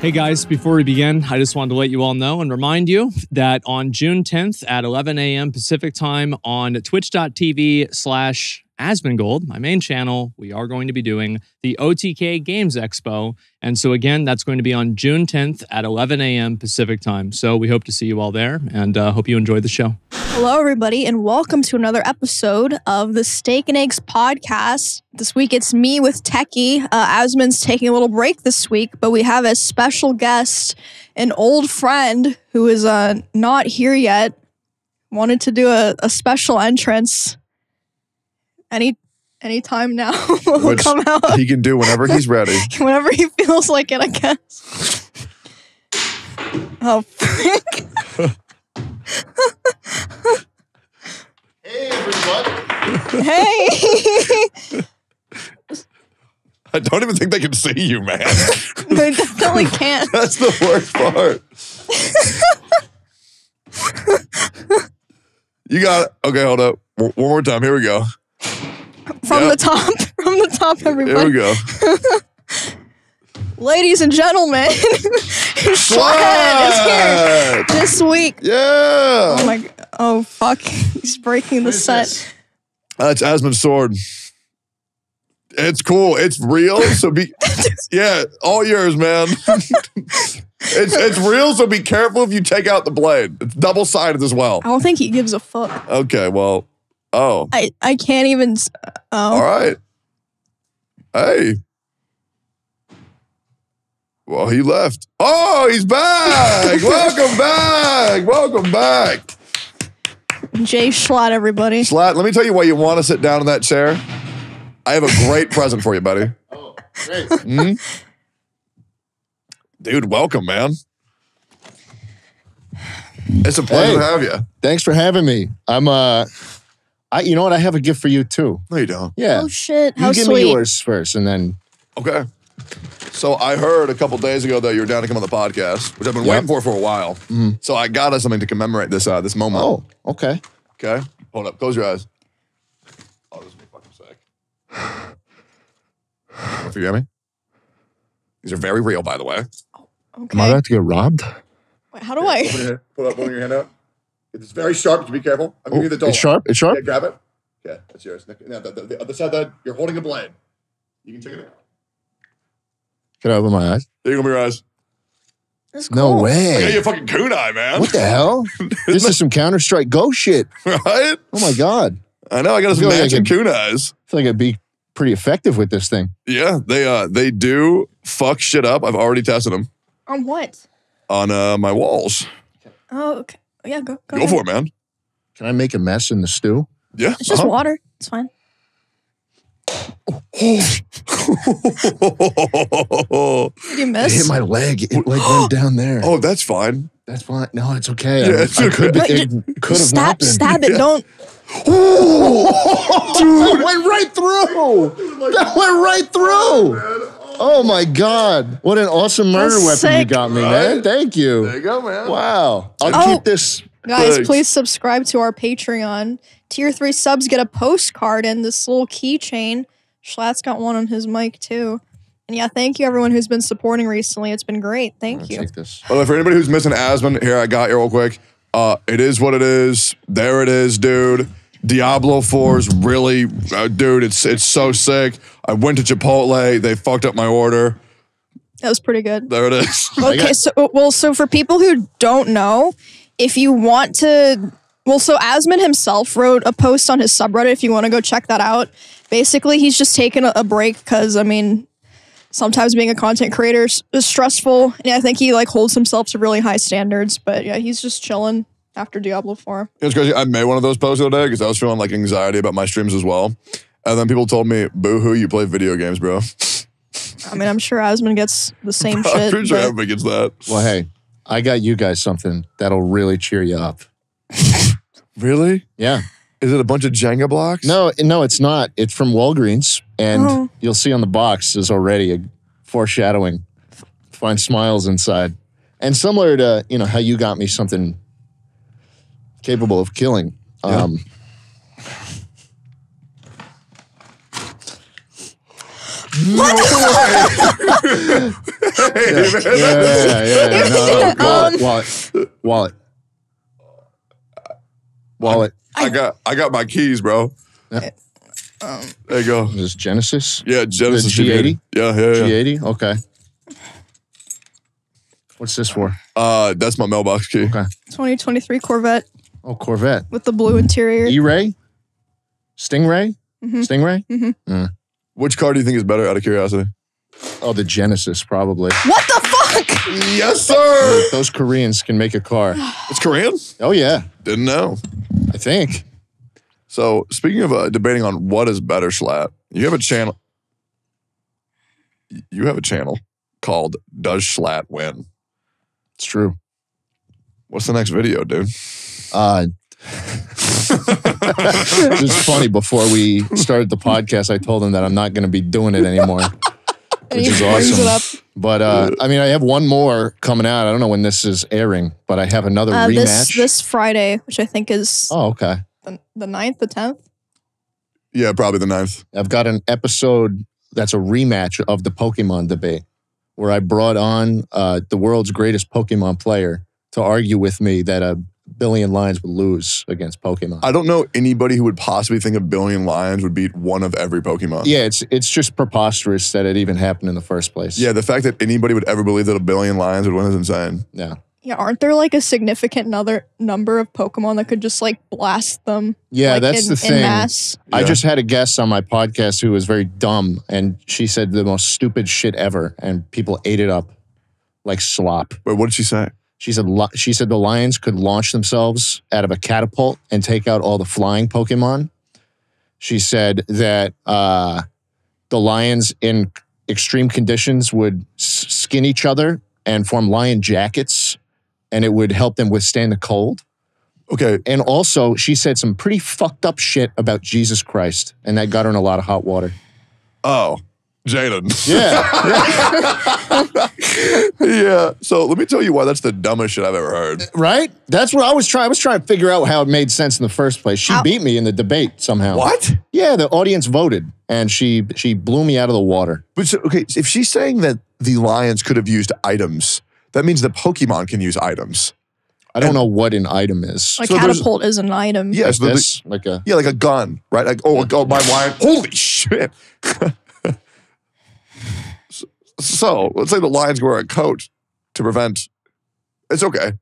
Hey guys, before we begin, I just wanted to let you all know and remind you that on June 10th at 11 a.m. Pacific time on twitch.tv/Asmongold, my main channel, we are going to be doing the OTK Games Expo. And so again, that's going to be on June 10th at 11 a.m. Pacific time. So we hope to see you all there and hope you enjoy the show. Hello, everybody, and welcome to another episode of the Steak and Eggs podcast. This week, it's me with Techie. Asmon's taking a little break this week, but we have a special guest, an old friend who is not here yet. Wanted to do a special entrance. Any time now will come out. He can do whenever he's ready. Whenever he feels like it, I guess. Oh, frick. Hey, everyone. Hey. I don't even think they can see you, man. They definitely can't. That's the worst part. You got it. Okay, hold up. One more time. Here we go. From the top, everybody. Here we go. Ladies and gentlemen, Shred is here this week. Yeah. Oh, my. Oh, fuck. He's breaking the set. That's Asmon's sword. It's cool. It's real. So be. Yeah, all yours, man. It's real, so be careful if you take out the blade. It's double-sided as well. I don't think he gives a fuck. Okay, well. Oh. I can't even. Oh. All right. Hey. Well, he left. Oh, he's back. Welcome back. Welcome back. Jay Schlatt, everybody. Schlatt, let me tell you why you want to sit down in that chair. I have a great present for you, buddy. Oh, great. Mm-hmm. Dude, welcome, man. It's a pleasure to have you. Thanks for having me. You know what? I have a gift for you too. No, you don't. Yeah. Oh shit! How sweet. You give me yours first, and then. Okay. So I heard a couple days ago that you were down to come on the podcast, which I've been waiting for a while. Mm-hmm. So I got us something to commemorate this moment. Oh, okay. Okay. Hold up. Close your eyes. Oh, this is a fucking sick. You hear me? These are very real, by the way. Oh, okay. Am I about to get robbed? Wait, how do I? Pull your hand out. It's very sharp. To be careful. I'm giving you the door. It's sharp. It's sharp. Yeah, grab it. Yeah, that's yours. Now, the other side. You're holding a blade. You can take it out. Can I open my eyes? There you go, my eyes. That's cool. No way. Yeah, you're fucking kunai, man. What the hell? This is some Counter Strike Go shit, right? Oh my god. I know. I got some magic kunais. I feel like I'd be pretty effective with this thing. Yeah, they do fuck shit up. I've already tested them. On what? On my walls. Oh, okay. Yeah, go for it, man. Can I make a mess in the stew? Yeah. It's just water. It's fine. Did you miss? I hit my leg. It went down there. Oh, that's fine. That's fine. No, it's okay. Yeah, it could have not been. Stab it. Yeah. Don't. Dude. That went right through. That went right through. Oh, my God. What an awesome murder weapon you got me, man. Thank you. There you go, man. Wow. I'll keep this. Guys, please subscribe to our Patreon. Tier 3 subs get a postcard and this little keychain. Schlatt's got one on his mic, too. And yeah, thank you, everyone who's been supporting recently. It's been great. Thank you. Take this. By the way, for anybody who's missing Asmon, here, I got you real quick. It is what it is. There it is, dude. Diablo 4 is really, dude, it's so sick. I went to Chipotle. They fucked up my order. That was pretty good. There it is. Okay, so for people who don't know, if you want to, so Asmon himself wrote a post on his subreddit if you want to go check that out. Basically, he's just taking a break because, I mean, sometimes being a content creator is stressful. And I think he like holds himself to really high standards. But yeah, he's just chilling after Diablo 4. It was crazy. I made one of those posts the other day because I was feeling like anxiety about my streams as well. And then people told me, boo-hoo, you play video games, bro. I mean, I'm sure Asmon gets the same shit. I'm pretty sure everybody gets that. Well, hey, I got you guys something that'll really cheer you up. Really? Yeah. Is it a bunch of Jenga blocks? No, it's not. It's from Walgreens. And you'll see on the box is already a foreshadowing. Find smiles inside. And similar to, you know, how you got me something capable of killing. Yeah. Wallet. I got my keys, bro. Yeah. There you go. Is this Genesis? Yeah, Genesis. The G80? Yeah. G80? Okay. What's this for? That's my mailbox key. Okay. 2023 Corvette. Oh, Corvette. With the blue interior. E-Ray? Stingray? Mm-hmm. Stingray? Mm-hmm. Mm. Which car do you think is better, out of curiosity? Oh, the Genesis, probably. What the fuck? Yes, sir. Those Koreans can make a car. It's Korean? Oh, yeah. Didn't know. I think. So, speaking of debating on what is better, Schlatt, you have a channel. You have a channel called Does Schlatt Win? It's true. What's the next video, dude? It was funny. Before we started the podcast, I told him that I'm not going to be doing it anymore, which is awesome. But I mean, I have one more coming out. I don't know when this is airing, but I have another rematch this Friday, which I think is the 9th, the 10th. Yeah, probably the 9th. I've got an episode that's a rematch of the Pokemon debate, where I brought on the world's greatest Pokemon player to argue with me that a Billion Lions would lose against Pokemon. I don't know anybody who would possibly think a Billion Lions would beat one of every Pokemon. Yeah, it's just preposterous that it even happened in the first place. Yeah, the fact that anybody would ever believe that a Billion Lions would win is insane. Yeah. Yeah, aren't there like a significant number of Pokemon that could just like blast them? Yeah, like, that's the thing. Yeah. I just had a guest on my podcast who was very dumb, and she said the most stupid shit ever, and people ate it up like slop. Wait, what did she say? She said the lions could launch themselves out of a catapult and take out all the flying Pokemon. She said that the lions in extreme conditions would skin each other and form lion jackets, and it would help them withstand the cold. Okay. And also, she said some pretty fucked up shit about Jesus Christ, and that got her in a lot of hot water. Oh. Jaden. Yeah. Yeah. So let me tell you why that's the dumbest shit I've ever heard. Right? That's what I was trying. I was trying to figure out how it made sense in the first place. She beat me in the debate somehow. What? Yeah, the audience voted, and she blew me out of the water. But so, okay, if she's saying that the lions could have used items, that means the Pokemon can use items. I don't know what an item is. Like so catapult is an item. Yeah, like so this, like a gun, right? Like oh my lion. Holy shit. So, let's say the Lions wear a coat to prevent... It's okay.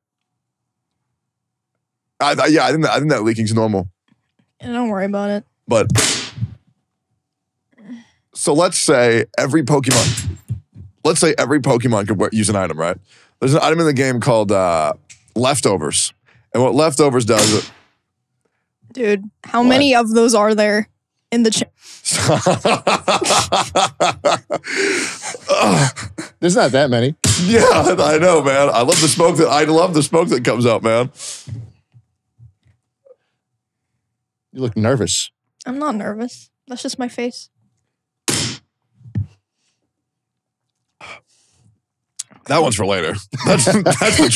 I think that leaking's normal. Yeah, don't worry about it. But... So, let's say every Pokemon... Let's say every Pokemon could use an item, right? There's an item in the game called Leftovers. And what Leftovers does... Is dude, how many of those are there? In the There's not that many. Yeah, I know, man. I love the smoke that comes out, man. You look nervous. I'm not nervous. That's just my face. That one's for later. That's the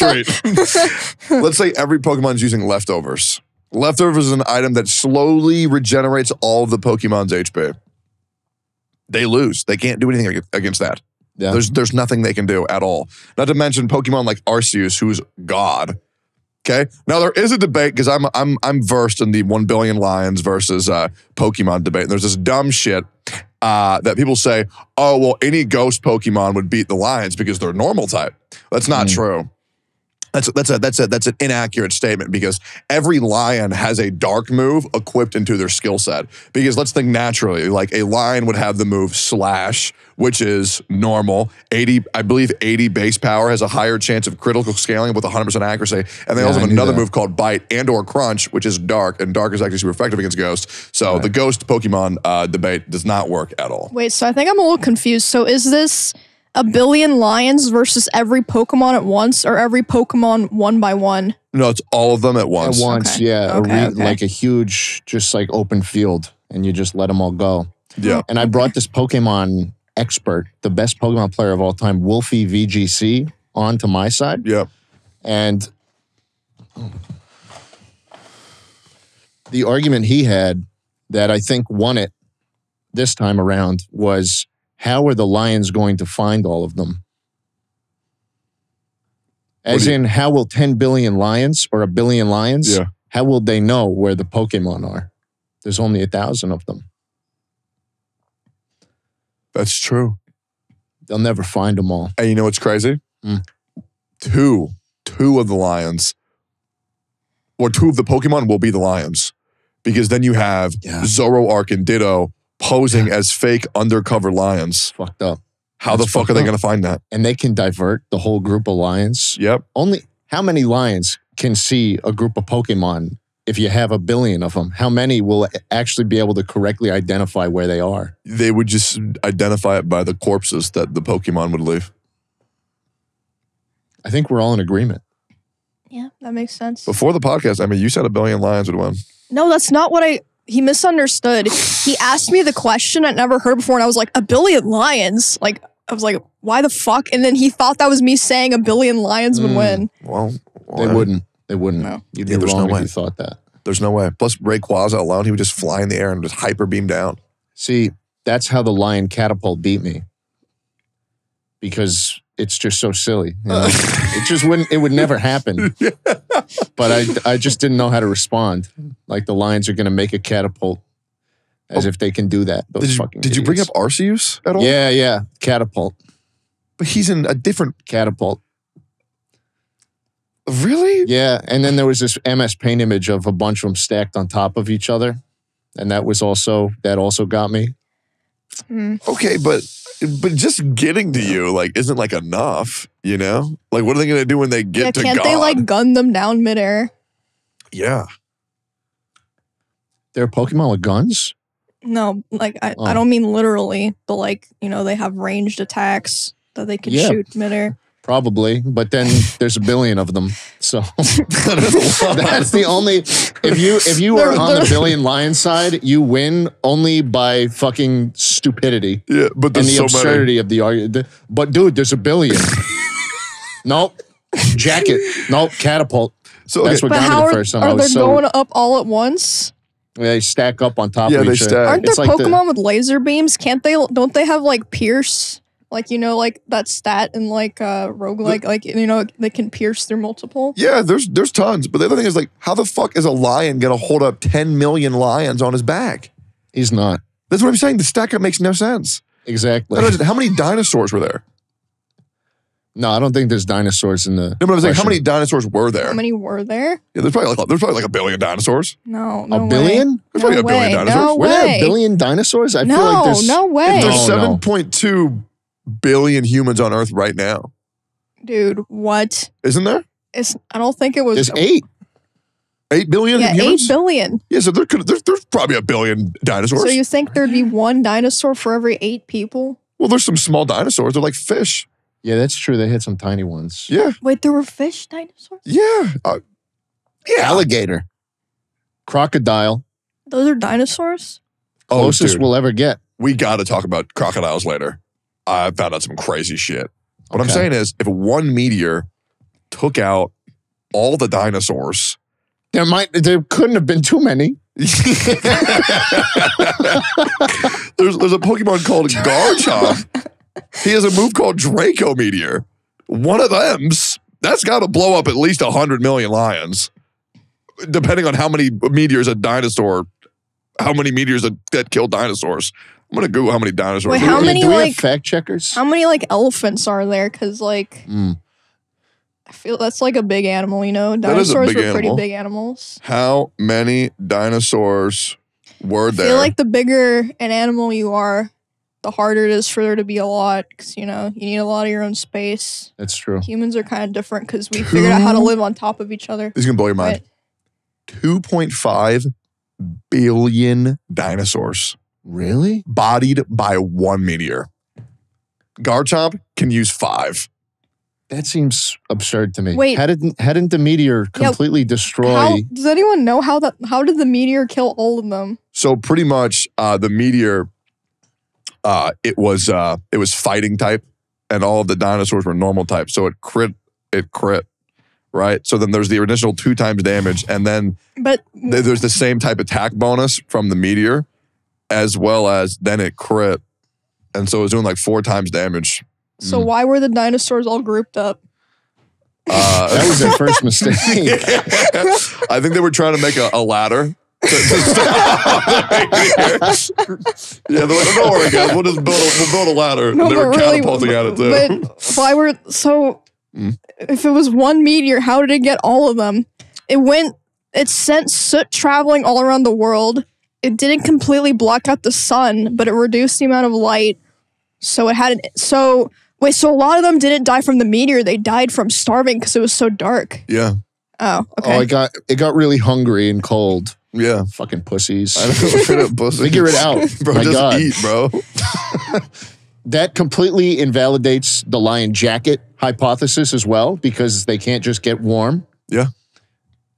treat. Let's say every Pokemon's using leftovers. Leftovers is an item that slowly regenerates all of the Pokemon's HP. They lose. They can't do anything against that. Yeah. There's nothing they can do at all. Not to mention Pokemon like Arceus, who's God. Okay. Now there is a debate because I'm versed in the 1 billion lions versus Pokemon debate. And there's this dumb shit that people say, oh well, any ghost Pokemon would beat the lions because they're normal type. That's not true. That's an inaccurate statement because every lion has a dark move equipped into their skill set. Because let's think naturally, like a lion would have the move slash, which is normal. 80 base power has a higher chance of critical scaling with 100% accuracy. And they also have another move called bite and or crunch, which is dark. And dark is actually super effective against ghosts. So the ghost Pokemon debate does not work at all. Wait, so I think I'm a little confused. So is this... a billion lions versus every Pokemon at once, or every Pokemon one by one? No, it's all of them at once. At once, okay. Yeah. Okay, okay. Like a huge, just like open field, and you just let them all go. Yeah. And I brought this Pokemon expert, the best Pokemon player of all time, Wolfie VGC, onto my side. Yeah. And the argument he had that I think won it this time around was how are the Lions going to find all of them? As in, how will 10 billion lions or a billion lions, how will they know where the Pokemon are? There's only 1,000 of them. That's true. They'll never find them all. And you know what's crazy? Two of the lions, or two of the Pokemon will be the lions. Because then you have Zoroark and Ditto posing as fake undercover lions. Fucked up. How the fuck are they going to find that? And they can divert the whole group of lions. Yep. Only how many lions can see a group of Pokemon if you have a billion of them? How many will actually be able to correctly identify where they are? They would just identify it by the corpses that the Pokemon would leave. I think we're all in agreement. Yeah, that makes sense. Before the podcast, I mean, you said a billion lions would win. No, that's not what I... He misunderstood. He asked me the question I'd never heard before, and I was like, a billion lions? Like, I was like, why the fuck? And then he thought that was me saying a billion lions would win. Well, they wouldn't. They wouldn't. No. You'd be wrong if you thought that. There's no way. Plus, Rayquaza alone, he would just fly in the air and just hyper beam down. See, that's how the lion catapult beat me. Because it's just so silly. You know? It just wouldn't, it would never happen. But I just didn't know how to respond. Like the lions are going to make a catapult as if they can do that. Those did you bring up Arceus at all? Yeah, yeah. Catapult. But he's in a different catapult. Really? Yeah. And then there was this MS Paint image of a bunch of them stacked on top of each other. And that was also, that also got me. Okay, but just getting to you like isn't like enough, you know? Like what are they gonna do when they get to God? Can't they like gun them down midair? Yeah. There are Pokemon with guns? No, like I don't mean literally, but like, you know, they have ranged attacks that they can shoot midair. Probably, but then there's a billion of them. So that's the only if you are on the billion lion side, you win only by fucking stupidity. Yeah, but there's and the so absurdity many. Of the argument. But dude, there's a billion. Nope. Jacket. Nope. Catapult. So that's what got me the first time. Are they going up all at once? They stack up on top of each other. Aren't there like Pokemon with laser beams? Can't they don't they have like pierce? Like, you know, like that stat in like roguelike, like, you know, they can pierce through multiple. Yeah, there's tons. But the other thing is like, how the fuck is a lion going to hold up 10 million lions on his back? He's not. That's what I'm saying. The stack up makes no sense. Exactly. How many dinosaurs were there? No, I don't think there's dinosaurs in the... No, but I was like, how many dinosaurs were there? How many were there? Yeah, there's probably like a billion dinosaurs. No, no way. A billion? There's probably a billion dinosaurs. No way. Were there a billion dinosaurs? I feel like there's... No, no way. There's 7.2... billion humans on Earth right now. Dude, what? Isn't there? I don't think it was... There's 8. 8 billion yeah, humans? 8 billion. Yeah, so there's probably a billion dinosaurs. So you think there'd be one dinosaur for every 8 people? Well, there's some small dinosaurs. They're like fish. Yeah, that's true. They had some tiny ones. Yeah. Wait, there were fish dinosaurs? Yeah. Yeah. Alligator. Crocodile. Those are dinosaurs? Closest we'll ever get. We gotta talk about crocodiles later. I found out some crazy shit. What I'm saying is, if one meteor took out all the dinosaurs... There couldn't have been too many. There's a Pokemon called Garchomp. He has a move called Draco Meteor. One of them's... That's got to blow up at least 100 million lions. Depending on how many meteors a dinosaur... How many meteors that kill dinosaurs... I'm going to Google how many dinosaurs. Wait, how many, like, fact checkers? How many, like, elephants are there? Because, like, I feel that's, like, a big animal, you know? Dinosaurs were pretty big animals. How many dinosaurs were there? I feel like the bigger an animal you are, the harder it is for there to be a lot. Because, you know, you need a lot of your own space. That's true. Humans are kind of different because we figured out how to live on top of each other. This is going to blow your mind. 2.5 billion dinosaurs. Really? Bodied by one meteor. Garchomp can use 5. That seems absurd to me. Wait. Hadn't the meteor completely destroy... Does anyone know how did the meteor kill all of them? So pretty much the meteor, it was fighting type and all of the dinosaurs were normal type. So it crit. Right? So then there's the initial 2 times damage and then there's the same type attack bonus from the meteor. As well as then it crit And so it was doing like 4 times damage. So why were the dinosaurs all grouped up? That was their first mistake. I think they were trying to make a ladder. Yeah, they're like, don't worry, guys. We'll just build a ladder. No, they were catapulting at it too. But why were if it was one meteor, how did it get all of them? It sent soot traveling all around the world. It didn't completely block out the sun, but it reduced the amount of light. So it had so a lot of them didn't die from the meteor. They died from starving because it was so dark. Yeah. Oh, okay. Oh, it got really hungry and cold. Yeah, fucking pussies. I don't know. Figure it out, bro. My just God. Eat, bro. That completely invalidates the lion jacket hypothesis as well, because they can't just get warm. Yeah.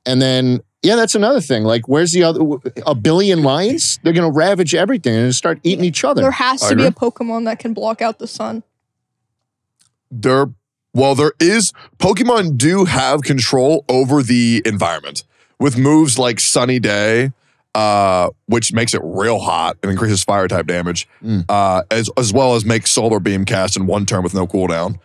And then, yeah, that's another thing. Like, where's the other... A billion lions? They're going to ravage everything and start eating each other. There has to be a Pokemon that can block out the sun. There is... Pokemon do have control over the environment with moves like Sunny Day, which makes it real hot and increases fire-type damage, as well as make Solar Beam cast in 1 turn with no cooldown.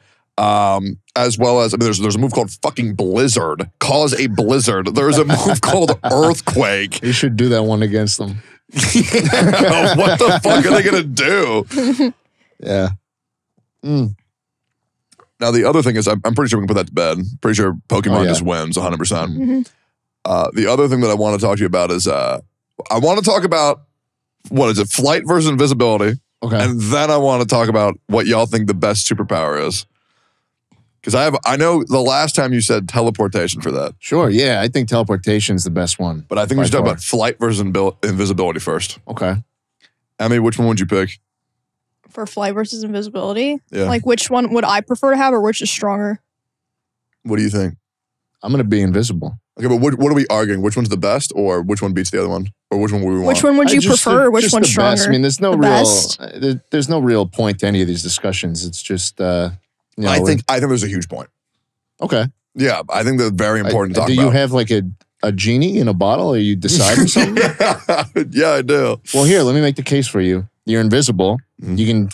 As well as, I mean, there's a move called fucking Blizzard. Cause a blizzard. There's a move called Earthquake. You should do that one against them. What the fuck are they gonna do? Yeah. Now the other thing is, I'm pretty sure we can put that to bed. Pretty sure Pokemon just wins 100%. The other thing that I want to talk to you about is, I want to talk about, what is it, flight versus invisibility. Okay. And then I want to talk about what y'all think the best superpower is. Because I know the last time you said teleportation for that. Sure, yeah. I think teleportation is the best one. But I think we should talk about flight versus invisibility first. Okay. Emmy, which one would you pick? For flight versus invisibility? Yeah. Like, which one would I prefer to have, or which is stronger? What do you think? I'm going to be invisible. Okay, but what are we arguing? Which one's the best, or which one beats the other one? Or which one would we want? Which one would you prefer, or which one's stronger? I mean, there's no real point to any of these discussions. It's just... I think there's a huge point. Okay. Yeah, I think they're very important to talk about. Do you have like a genie in a bottle? Are you deciding something? Yeah, I do. Well, here, let me make the case for you. You're invisible. You can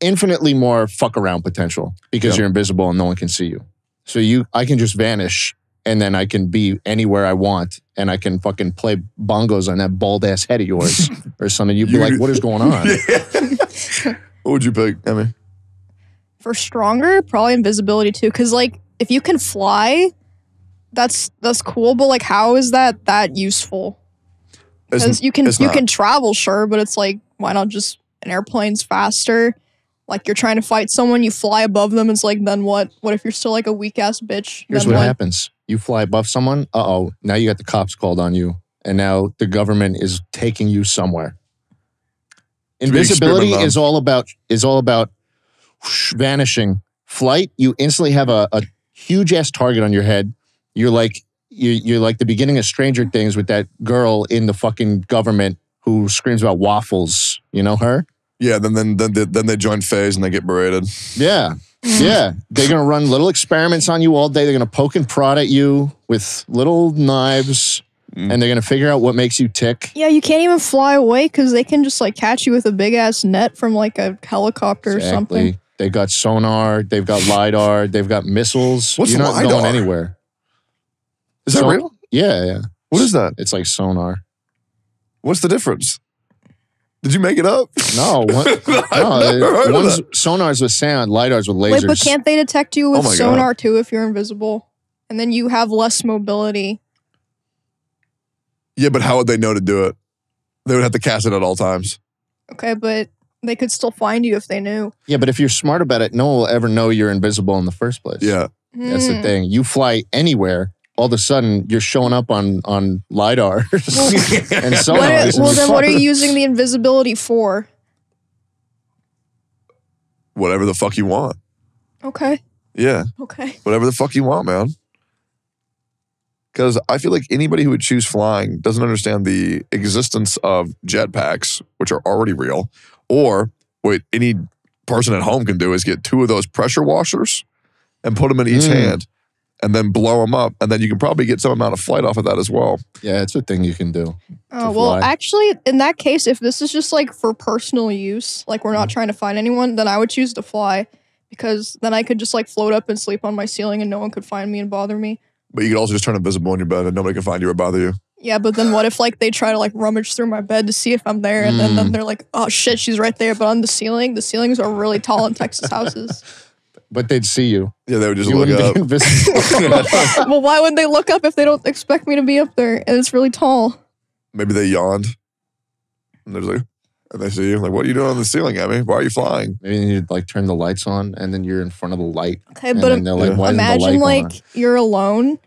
infinitely more fuck around potential because you're invisible and no one can see you. So I can just vanish and then I can be anywhere I want and I can fucking play bongos on that bald ass head of yours or something. You'd be like, what is going on? What would you pick, Emmy? For stronger, probably invisibility too. Because like, if you can fly, that's cool. But like, how is that useful? Because you can travel, sure, but it's like, why not just an airplane's faster? Like, you're trying to fight someone, you fly above them. It's like, then what? What if you're still like a weak ass bitch? Here's what happens: you fly above someone. Now you got the cops called on you, and now the government is taking you somewhere. Invisibility is all about vanishing. Flight, you instantly have a huge ass target on your head. You're like the beginning of Stranger Things with that girl in the fucking government who screams about waffles. You know her? Yeah. Then they join FaZe and they get berated. Yeah, yeah. They're gonna run little experiments on you all day. They're gonna poke and prod at you with little knives. And they're going to figure out what makes you tick. Yeah, you can't even fly away because they can just like catch you with a big ass net from like a helicopter or something. They've got sonar, they've got LiDAR, they've got missiles. What's LiDAR? You're not going anywhere. Is that real? Yeah, yeah. What is that? It's like sonar. What's the difference? Did you make it up? No. One's sonar's with sound, LiDAR's with lasers. Wait, but can't they detect you with sonar too if you're invisible? And then you have less mobility. Yeah, but how would they know to do it? They would have to cast it at all times. Okay, but they could still find you if they knew. Yeah, but if you're smart about it, no one will ever know you're invisible in the first place. Yeah. That's the thing. You fly anywhere, all of a sudden, you're showing up on LiDAR. And so then what are you using the invisibility for? Whatever the fuck you want. Okay. Yeah. Okay. Whatever the fuck you want, man. Because I feel like anybody who would choose flying doesn't understand the existence of jetpacks, which are already real. Or what any person at home can do is get 2 of those pressure washers and put them in each hand and then blow them up. And then you can probably get some amount of flight off of that as well. Yeah, it's a thing you can do. Oh, well, actually, in that case, if this is just, like, for personal use, like, we're not trying to find anyone, then I would choose to fly, because then I could just, like, float up and sleep on my ceiling and no one could find me and bother me. But you could also just turn invisible in your bed and nobody can find you or bother you. Yeah, but then what if, like, they try to, like, rummage through my bed to see if I'm there, and then they're like, oh, shit, she's right there, but on the ceiling, the ceilings are really tall in Texas houses. But they'd see you. Yeah, they would just look up. Well, why would they look up if they don't expect me to be up there, and it's really tall? Maybe they yawned, and they're like, and they see you, like, what are you doing on the ceiling, Abby? Why are you flying? Maybe you'd like turn the lights on, and then you're in front of the light. Okay, but imagine like you're alone,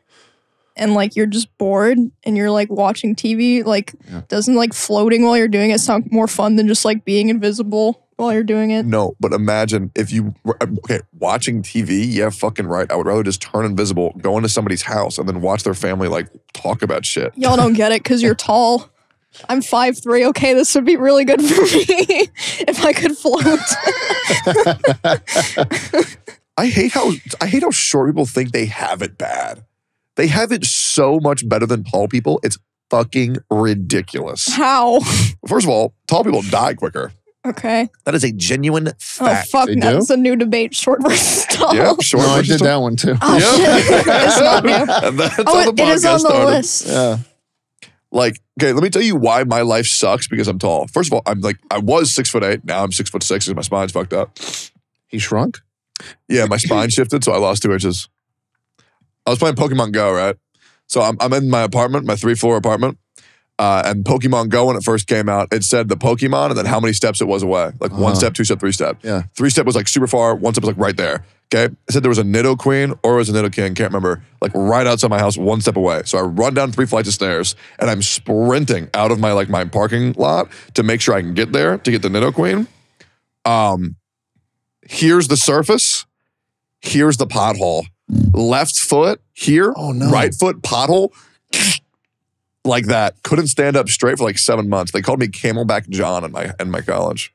and like you're just bored, and you're like watching TV. Like, doesn't like floating while you're doing it sound more fun than just like being invisible while you're doing it? No, but imagine if you were, okay, watching TV. Yeah, fucking right. I would rather just turn invisible, go into somebody's house, and then watch their family like talk about shit. Y'all don't get it because you're tall. I'm 5'3". Okay, this would be really good for me if I could float. I hate how short people think they have it bad. They have it so much better than tall people. It's fucking ridiculous. How? First of all, tall people die quicker. Okay. That is a genuine fact. Oh, fuck. That's a new debate. Short versus tall. Yep, short no, versus I did tall. That one, too. Oh, yep. Shit. It's not new. And that's it is on the list. Yeah. Like, okay, let me tell you why my life sucks because I'm tall. First of all, I'm like, I was 6'8". Now I'm 6'6" because my spine's fucked up. He shrunk? Yeah, my spine shifted, so I lost 2 inches. I was playing Pokemon Go, right? So I'm in my apartment, my 3-floor apartment. And Pokemon Go, when it first came out, it said the Pokemon and then how many steps it was away. Like 1 step, 2 step, 3 step. Yeah. 3 step was like super far. 1 step was like right there. Okay. It said there was a Nidoqueen or it was a Nidoking. Can't remember. Like right outside my house, 1 step away. So I run down 3 flights of stairs and I'm sprinting out of my like my parking lot to make sure I can get there to get the Nidoqueen. Here's the surface. Here's the pothole. Left foot here. Oh no. Right foot pothole. Like that. Couldn't stand up straight for like 7 months. They called me Camelback John in my college.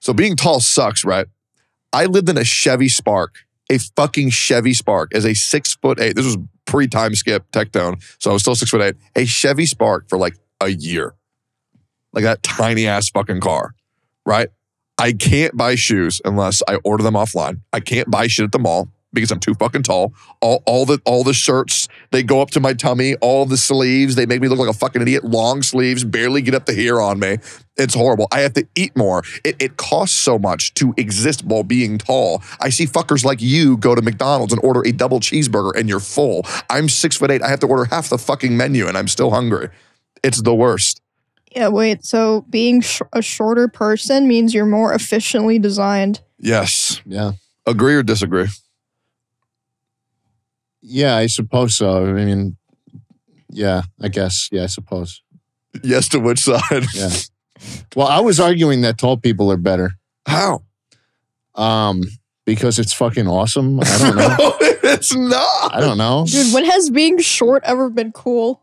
So being tall sucks, right? I lived in a Chevy Spark. A fucking Chevy Spark as a 6'8". This was pre-time skip tech down. So I was still 6'8". A Chevy Spark for like a year. Like that tiny ass fucking car, right? I can't buy shoes unless I order them offline. I can't buy shit at the mall. Because I'm too fucking tall. All the shirts, they go up to my tummy. All the sleeves, they make me look like a fucking idiot. Long sleeves, barely get up to here on me. It's horrible. I have to eat more. It costs so much to exist while being tall. I see fuckers like you go to McDonald's and order a double cheeseburger and you're full. I'm 6'8". I have to order half the fucking menu and I'm still hungry. It's the worst. Yeah, wait. So being a shorter person means you're more efficiently designed. Yes. Yeah. Agree or disagree? Yeah, I suppose so. I mean, yeah, I guess. Yeah, I suppose. Yes to which side? Yeah. Well, I was arguing that tall people are better. How? Because it's fucking awesome. I don't know. No, it's not. I don't know. Dude, when has being short ever been cool?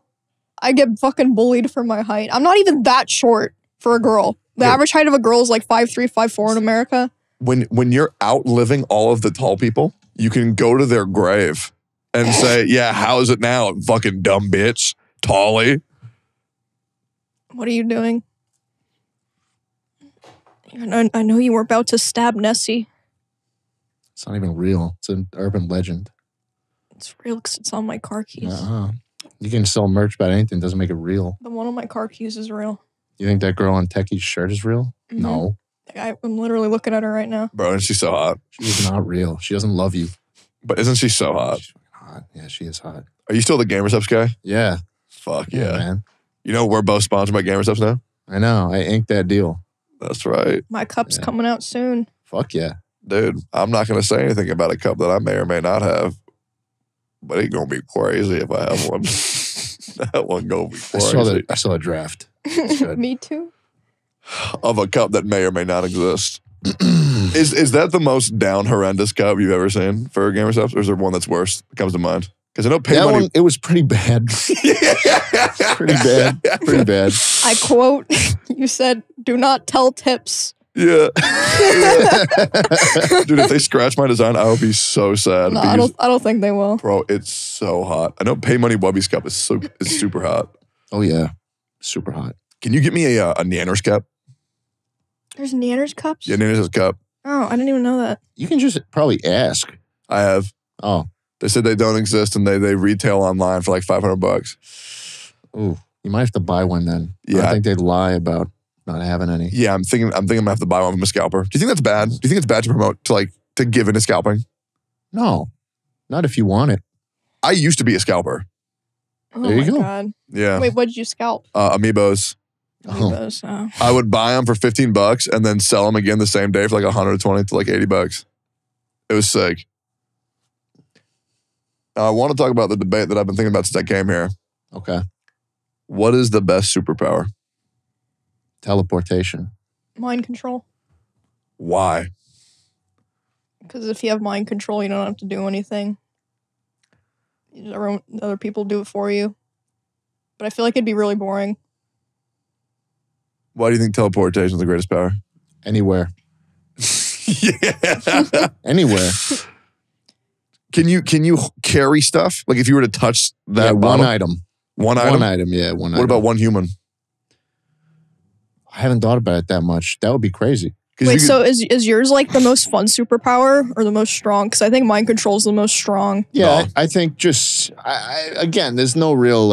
I get fucking bullied for my height. I'm not even that short for a girl. The average height of a girl is like 5'3", 5'4" in America. When you're outliving all of the tall people, you can go to their grave. And say, yeah, how is it now, fucking dumb bitch? Tally. What are you doing? I know you were about to stab Nessie. It's not even real. It's an urban legend. It's real because it's on my car keys. You can sell merch about anything. It doesn't make it real. The one on my car keys is real. You think that girl on Techie's shirt is real? Mm-hmm. No. I'm literally looking at her right now. Bro, and she's so hot. She's not real. She doesn't love you. But isn't she so hot? Yeah, she is hot. Are you still the Gamer subs guy? Yeah. Fuck yeah, man. You know we're both sponsored by Gamer subs now? I know. I inked that deal. That's right. My cup's coming out soon. Fuck yeah. Dude, I'm not going to say anything about a cup that I may or may not have, but it's going to be crazy if I have one. That one going to be crazy. I saw a draft. Me too. Of a cup that may or may not exist. Is that the most down horrendous cup you've ever seen for Gamer subs? Or is there one that's worse that comes to mind? Because I know Pay Money. One, it was pretty bad. Pretty bad. Pretty bad. I quote, you said, do not tell tips. Yeah. Dude, if they scratch my design, I would be so sad. No, I don't think they will. Bro, it's so hot. I know Pay Money Wubby's cup is super hot. Oh, yeah. Super hot. Can you get me a Nanner's cup? There's Nanner's cups? Yeah, Nanner's cup. Oh, I didn't even know that. You can just probably ask. I have. Oh. They said they don't exist and they retail online for like $500. Ooh. You might have to buy one then. Yeah. I think they'd lie about not having any. Yeah, I'm thinking I'm gonna have to buy one from a scalper. Do you think that's bad? Do you think it's bad to promote to give into scalping? No. Not if you want it. I used to be a scalper. Oh there you go. God. Yeah. Wait, what did you scalp? Amiibos. Amiibos. Oh. I would buy them for $15 and then sell them again the same day for like 120 to like $80. It was sick. I want to talk about the debate that I've been thinking about since I came here. Okay. What is the best superpower? Teleportation. Mind control. Why? Because if you have mind control, you don't have to do anything. Other people do it for you. But I feel like it'd be really boring. Why do you think teleportation is the greatest power? Anywhere. Yeah. Anywhere. Can you carry stuff? Like if you were to touch that bottle? One item, yeah. What about one human? I haven't thought about it that much. That would be crazy. Wait, so is yours like the most fun superpower or the most strong? Because I think mind control is the most strong. Yeah, no. I think just again, there's no real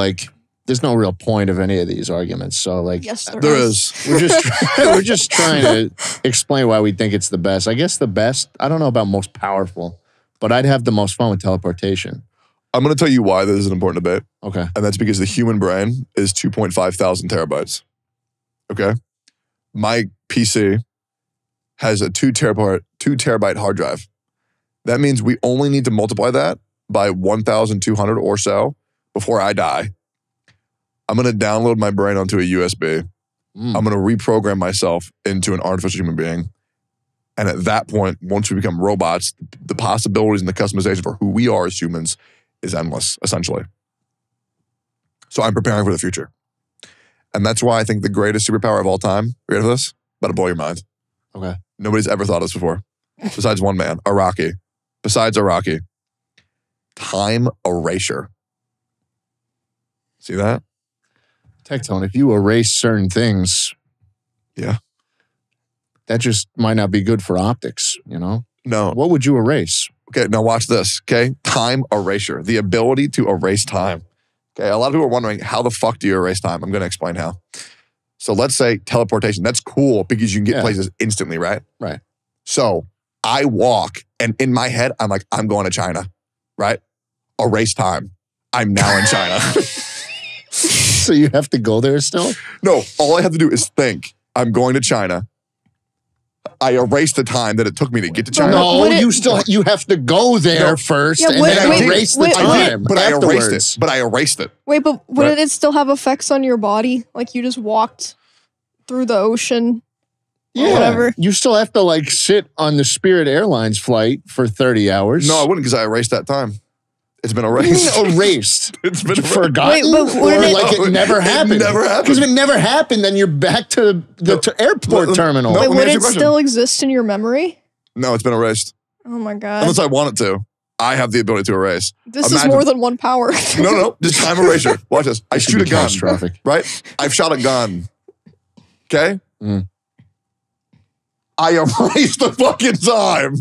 point of any of these arguments. So like, yes, there is. We're just trying to explain why we think it's the best. I guess the best. I don't know about most powerful, but I'd have the most fun with teleportation. I'm going to tell you why this is an important debate. Okay, and that's because the human brain is 2,500 terabytes. Okay, my PC has a 2 terabyte hard drive. That means we only need to multiply that by 1,200 or so before I die. I'm going to download my brain onto a USB. I'm going to reprogram myself into an artificial human being. And at that point, once we become robots, the possibilities and the customization for who we are as humans is endless, essentially. So I'm preparing for the future. And that's why I think the greatest superpower of all time, ready for this? About to blow your mind. Okay. Nobody's ever thought of this before. Besides one man, Araki. Besides Araki. Time erasure. See that? Tectone, if you erase certain things... Yeah. That just might not be good for optics, you know? No. What would you erase? Okay, now watch this, okay? Time erasure. The ability to erase time. Okay, a lot of people are wondering, how the fuck do you erase time? I'm going to explain how. So let's say teleportation. That's cool because you can get places instantly, right? Right. So I walk and in my head, I'm like, I'm going to China, right? Erase time. I'm now in China. So you have to go there still? No, all I have to do is think, I'm going to China. I erased the time that it took me to get to China. No, you have to go there first and then erase the time. But I erased it. Wait, but wouldn't it still have effects on your body? Like you just walked through the ocean or whatever? You still have to like sit on the Spirit Airlines flight for 30 hours. No, I wouldn't because I erased that time. It's been erased. Erased. It's been forgotten. Wait, it never happened. It never happened. Because if it never happened, then you're back to the airport terminal. No, would it still exist in your memory? No, it's been erased. Oh my God. Unless I want it to. I have the ability to erase. Imagine, is more than one power. No. Just time erasure. Watch this. I shoot a gun. Right? I've shot a gun. Okay? Mm. I erased the fucking time.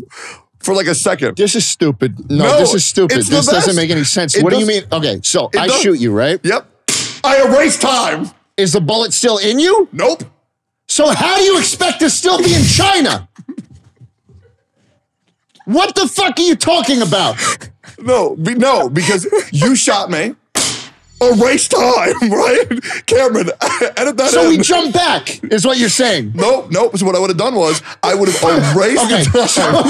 For like a second. This is stupid. No, this is stupid. This doesn't make any sense. What do you mean? Okay, so I shoot you, right? Yep. I erase time. Is the bullet still in you? Nope. So how do you expect to still be in China? What the fuck are you talking about? No, because you shot me. Erase time, right? Cameron, edit that So we jump back, is what you're saying. Nope. So what I would have done was, I would have erased the time.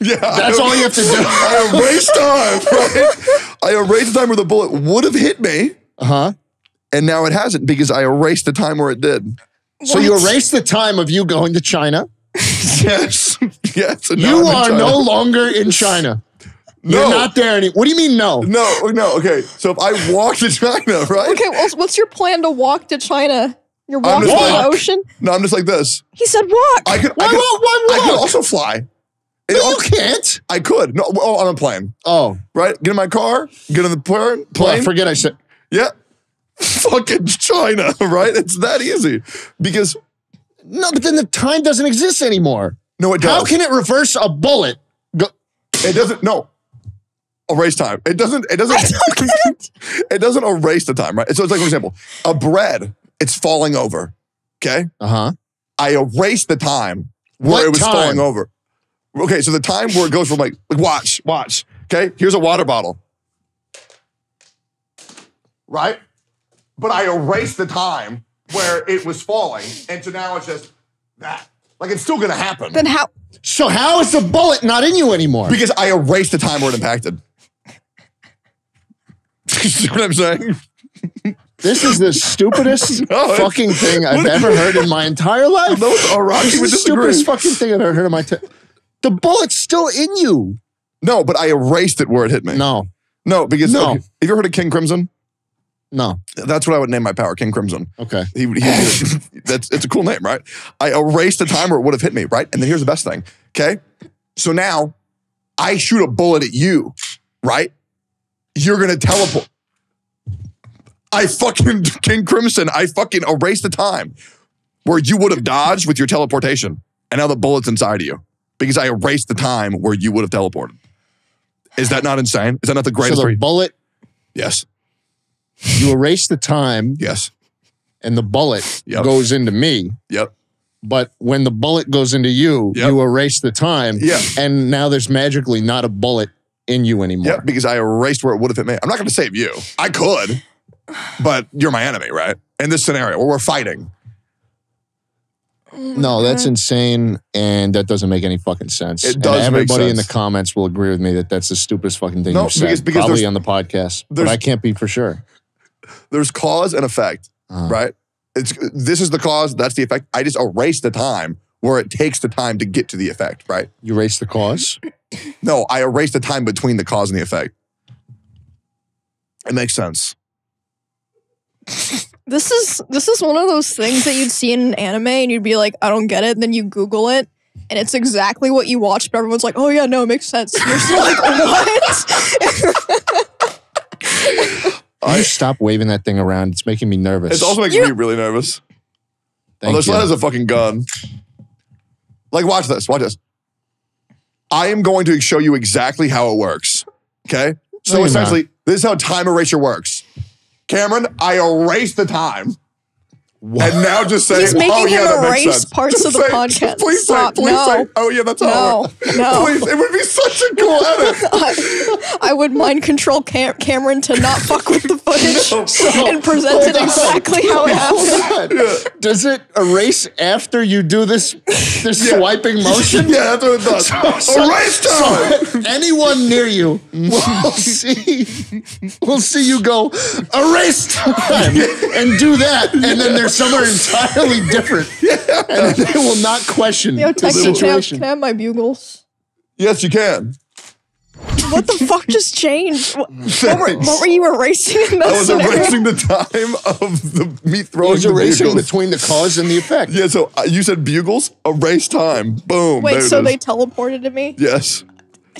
Yeah. That's all you have to do. I erased time, right? I erased the time where the bullet would have hit me. Uh-huh. And now it hasn't because I erased the time where it did. What? So you erased the time of you going to China? Yes. You are no longer in China. No. You're not there anymore. What do you mean no? No, okay. So if I walk to China, right? Okay, well, what's your plan to walk to China? You're walking to the ocean? No, I'm just like this. He said walk. Why walk? I could also fly. You can't. I could. No, on a plane. Oh. Right? Get in my car, get on the plane. Forget I said. Yeah. Fucking China, right? It's that easy. Because... No, but then the time doesn't exist anymore. No, it does. How can it reverse a bullet? It doesn't, no. Erase time. It doesn't erase the time, right? So it's like, for example, a bread, it's falling over, okay? Uh-huh. I erase the time where what it was time? Falling over. Okay, so the time where it goes from like watch, okay? Here's a water bottle. Right? But I erase the time where it was falling, and so now it's just that. Like, it's still gonna happen. Then how? So how is the bullet not in you anymore? Because I erased the time where it impacted. You see what I'm saying? This is the stupidest fucking thing I've ever heard in my entire life. No, this is the stupidest fucking thing I've ever heard in my The bullet's still in you. No, but I erased it where it hit me. No, because okay, have you ever heard of King Crimson? No. That's what I would name my power, King Crimson. Okay. It's a cool name, right? I erased the time where it would have hit me, right? And then here's the best thing, okay? So now, I shoot a bullet at you, right? You're gonna teleport. King Crimson, I fucking erased the time where you would have dodged with your teleportation. And now the bullet's inside of you. Because I erased the time where you would have teleported. Is that not insane? Is that not the greatest? So the bullet? Yes. You erase the time. Yes. And the bullet goes into me. Yep. But when the bullet goes into you, you erase the time. Yeah. And now there's magically not a bullet in you anymore. Yep, because I erased where it would have hit me. I'm not going to save you. I could, but you're my enemy, right? In this scenario where we're fighting. Oh no, God. That's insane, and that doesn't make any fucking sense. It does. And everybody in the comments will agree with me that that's the stupidest fucking thing you've said. Because probably on the podcast, but I can't be for sure. There's cause and effect, right? This is the cause, that's the effect. I just erase the time where it takes the time to get to the effect, right? You erase the cause? No, I erase the time between the cause and the effect. It makes sense. This is one of those things that you'd see in an anime and you'd be like, I don't get it, and then you Google it, and it's exactly what you watched, but everyone's like, oh yeah, no, it makes sense. You're still like, what? You stop waving that thing around. It's making me nervous. It's also making me really nervous. Although Schlatt has a fucking gun. Like, watch this. Watch this. I am going to show you exactly how it works. Okay? So essentially, this is how time erasure works. Cameron, I erase the time. What? And now just say, that makes sense. Parts of the podcast. Please stop. Please say, oh yeah, that's all. No. Please, it would be such a cool edit. I would mind control Cameron to not fuck with the footage and present it exactly how it happened. Yeah. Does it erase after you do this swiping motion? Yeah, that's what it does. Erase time! So anyone near you will see you go, erase time! And do that, and then there's somewhere entirely different. And they will not question the situation. Can I have my bugles? Yes, you can. What the fuck just changed? What were you erasing in that scenario? I was erasing the time of the me throwing the bugles. I was erasing between the cause and the effect. Yeah, so you said bugles, erase time. Boom. Wait, so they teleported to me? Yes.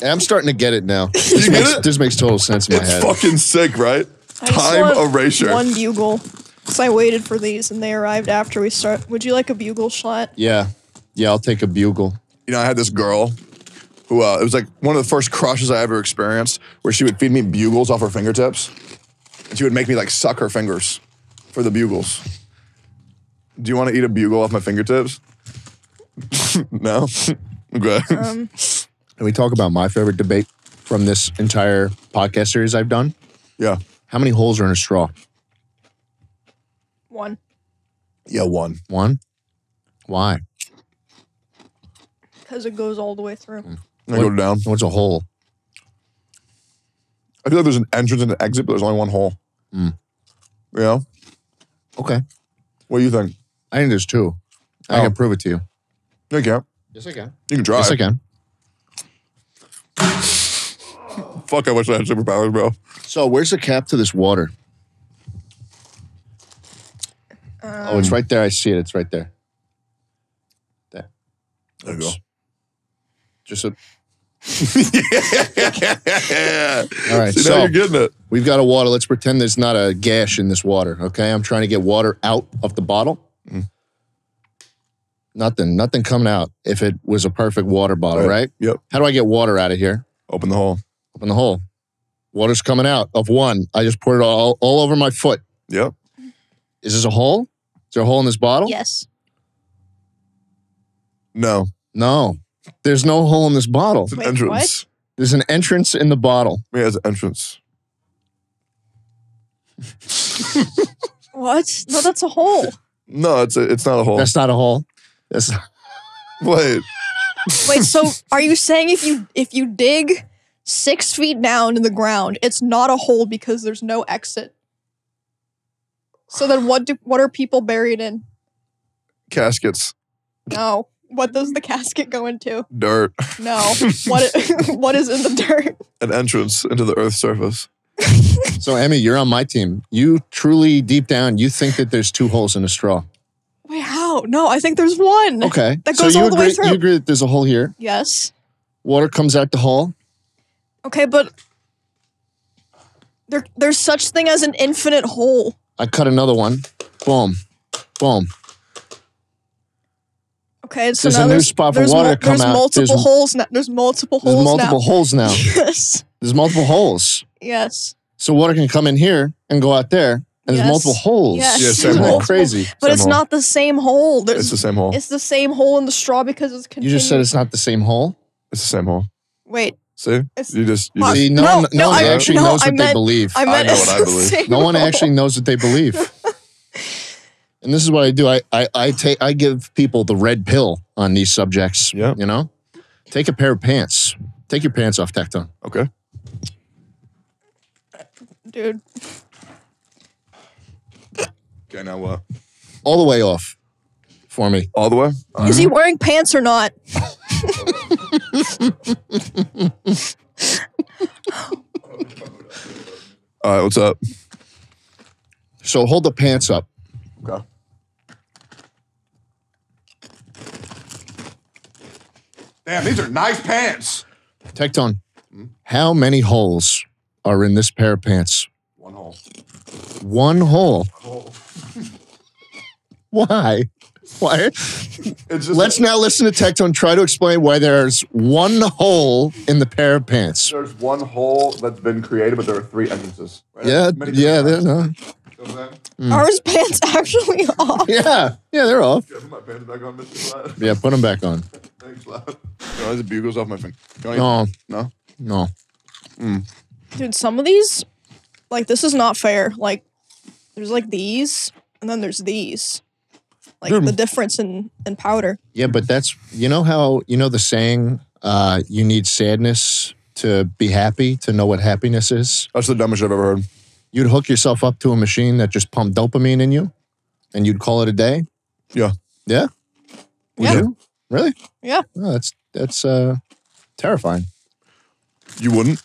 And I'm starting to get it now. This makes total sense in my head. It's fucking sick, right? Time erasure. One bugle. Because I waited for these and they arrived after we start. Would you like a bugle, Schlatt? Yeah. Yeah, I'll take a bugle. You know, I had this girl who, it was like one of the first crushes I ever experienced where she would feed me bugles off her fingertips. And she would make me like suck her fingers for the bugles. Do you want to eat a bugle off my fingertips? No? Okay. Can we talk about my favorite debate from this entire podcast series I've done? Yeah. How many holes are in a straw? One. Yeah, one. One? Why? Because it goes all the way through. I go down. What's a hole? I feel like there's an entrance and an exit, but there's only one hole. Mm. Yeah? Okay. What do you think? I think there's two. I can prove it to you. No, you can't. Yes, I can. You can try. Yes, I can. Fuck, I wish I had superpowers, bro. So, where's the cap to this water? Oh, it's right there. I see it. It's right there. There. There you go. Just a Yeah. All right. So now you're getting it. We've got a water. Let's pretend there's not a gash in this water. Okay. I'm trying to get water out of the bottle. Mm. Nothing coming out if it was a perfect water bottle, right? Yep. How do I get water out of here? Open the hole. Open the hole. Water's coming out of one. I just poured it all over my foot. Yep. Is this a hole? Is there a hole in this bottle? Yes. No. No. There's no hole in this bottle. It's an entrance. What? There's an entrance in the bottle. Yeah, it's an entrance. What? No, that's a hole. No, it's not a hole. That's not a hole. That's not... Wait. Wait, so are you saying if you dig 6 feet down in the ground, it's not a hole because there's no exit? So then what are people buried in? Caskets. No. What does the casket go into? Dirt. No. What is in the dirt? An entrance into the Earth's surface. So, Emmy, you're on my team. You truly, deep down, you think that there's two holes in a straw. Wait, how? No, I think there's one. Okay. That goes all the way through. You agree that there's a hole here? Yes. Water comes out the hole. Okay, but there's such thing as an infinite hole. I cut another one. Boom. Boom. Okay, so there's a new spot for water to come out. There's multiple holes now. Yes. There's multiple holes. Yes. So water can come in here and go out there, and there's multiple holes. Yes. Yeah, same hole. Crazy. But it's not the same hole. It's the same hole. It's the same hole in the straw because it's continuous. You just said it's not the same hole? It's the same hole. Wait. See? See, no one actually knows what they believe. I know what I believe. No one actually knows what they believe. And this is what I do. I give people the red pill on these subjects. Yeah. You know? Take a pair of pants. Take your pants off, Tecton. Okay. Dude. Okay, now what? All the way off for me. All the way? All is right. He wearing pants or not? All right, what's up? So hold the pants up. Okay. Damn, these are nice pants. Tecton, how many holes are in this pair of pants? One hole. One hole? Hole. Why? Why? Let's now listen to Tecton try to explain why there's one hole in the pair of pants. There's one hole that's been created, but there are three entrances. Right? Yeah, there's no. Mm. Are his pants actually off? Yeah, they're off. Yeah, put my pants back on, Mr. Schlatt. Yeah, put them back on. Thanks, Schlatt. No, the bugle's off my finger. No. Mm. Dude, some of these, like, this is not fair. Like, there's like these, and then there's these. Like, dude, the difference in powder. Yeah, but that's, you know the saying, you need sadness to be happy, to know what happiness is? That's the dumbest I've ever heard. You'd hook yourself up to a machine that just pumped dopamine in you, and you'd call it a day? Yeah. Yeah? Would you? Really? Yeah. Oh, that's terrifying. You wouldn't?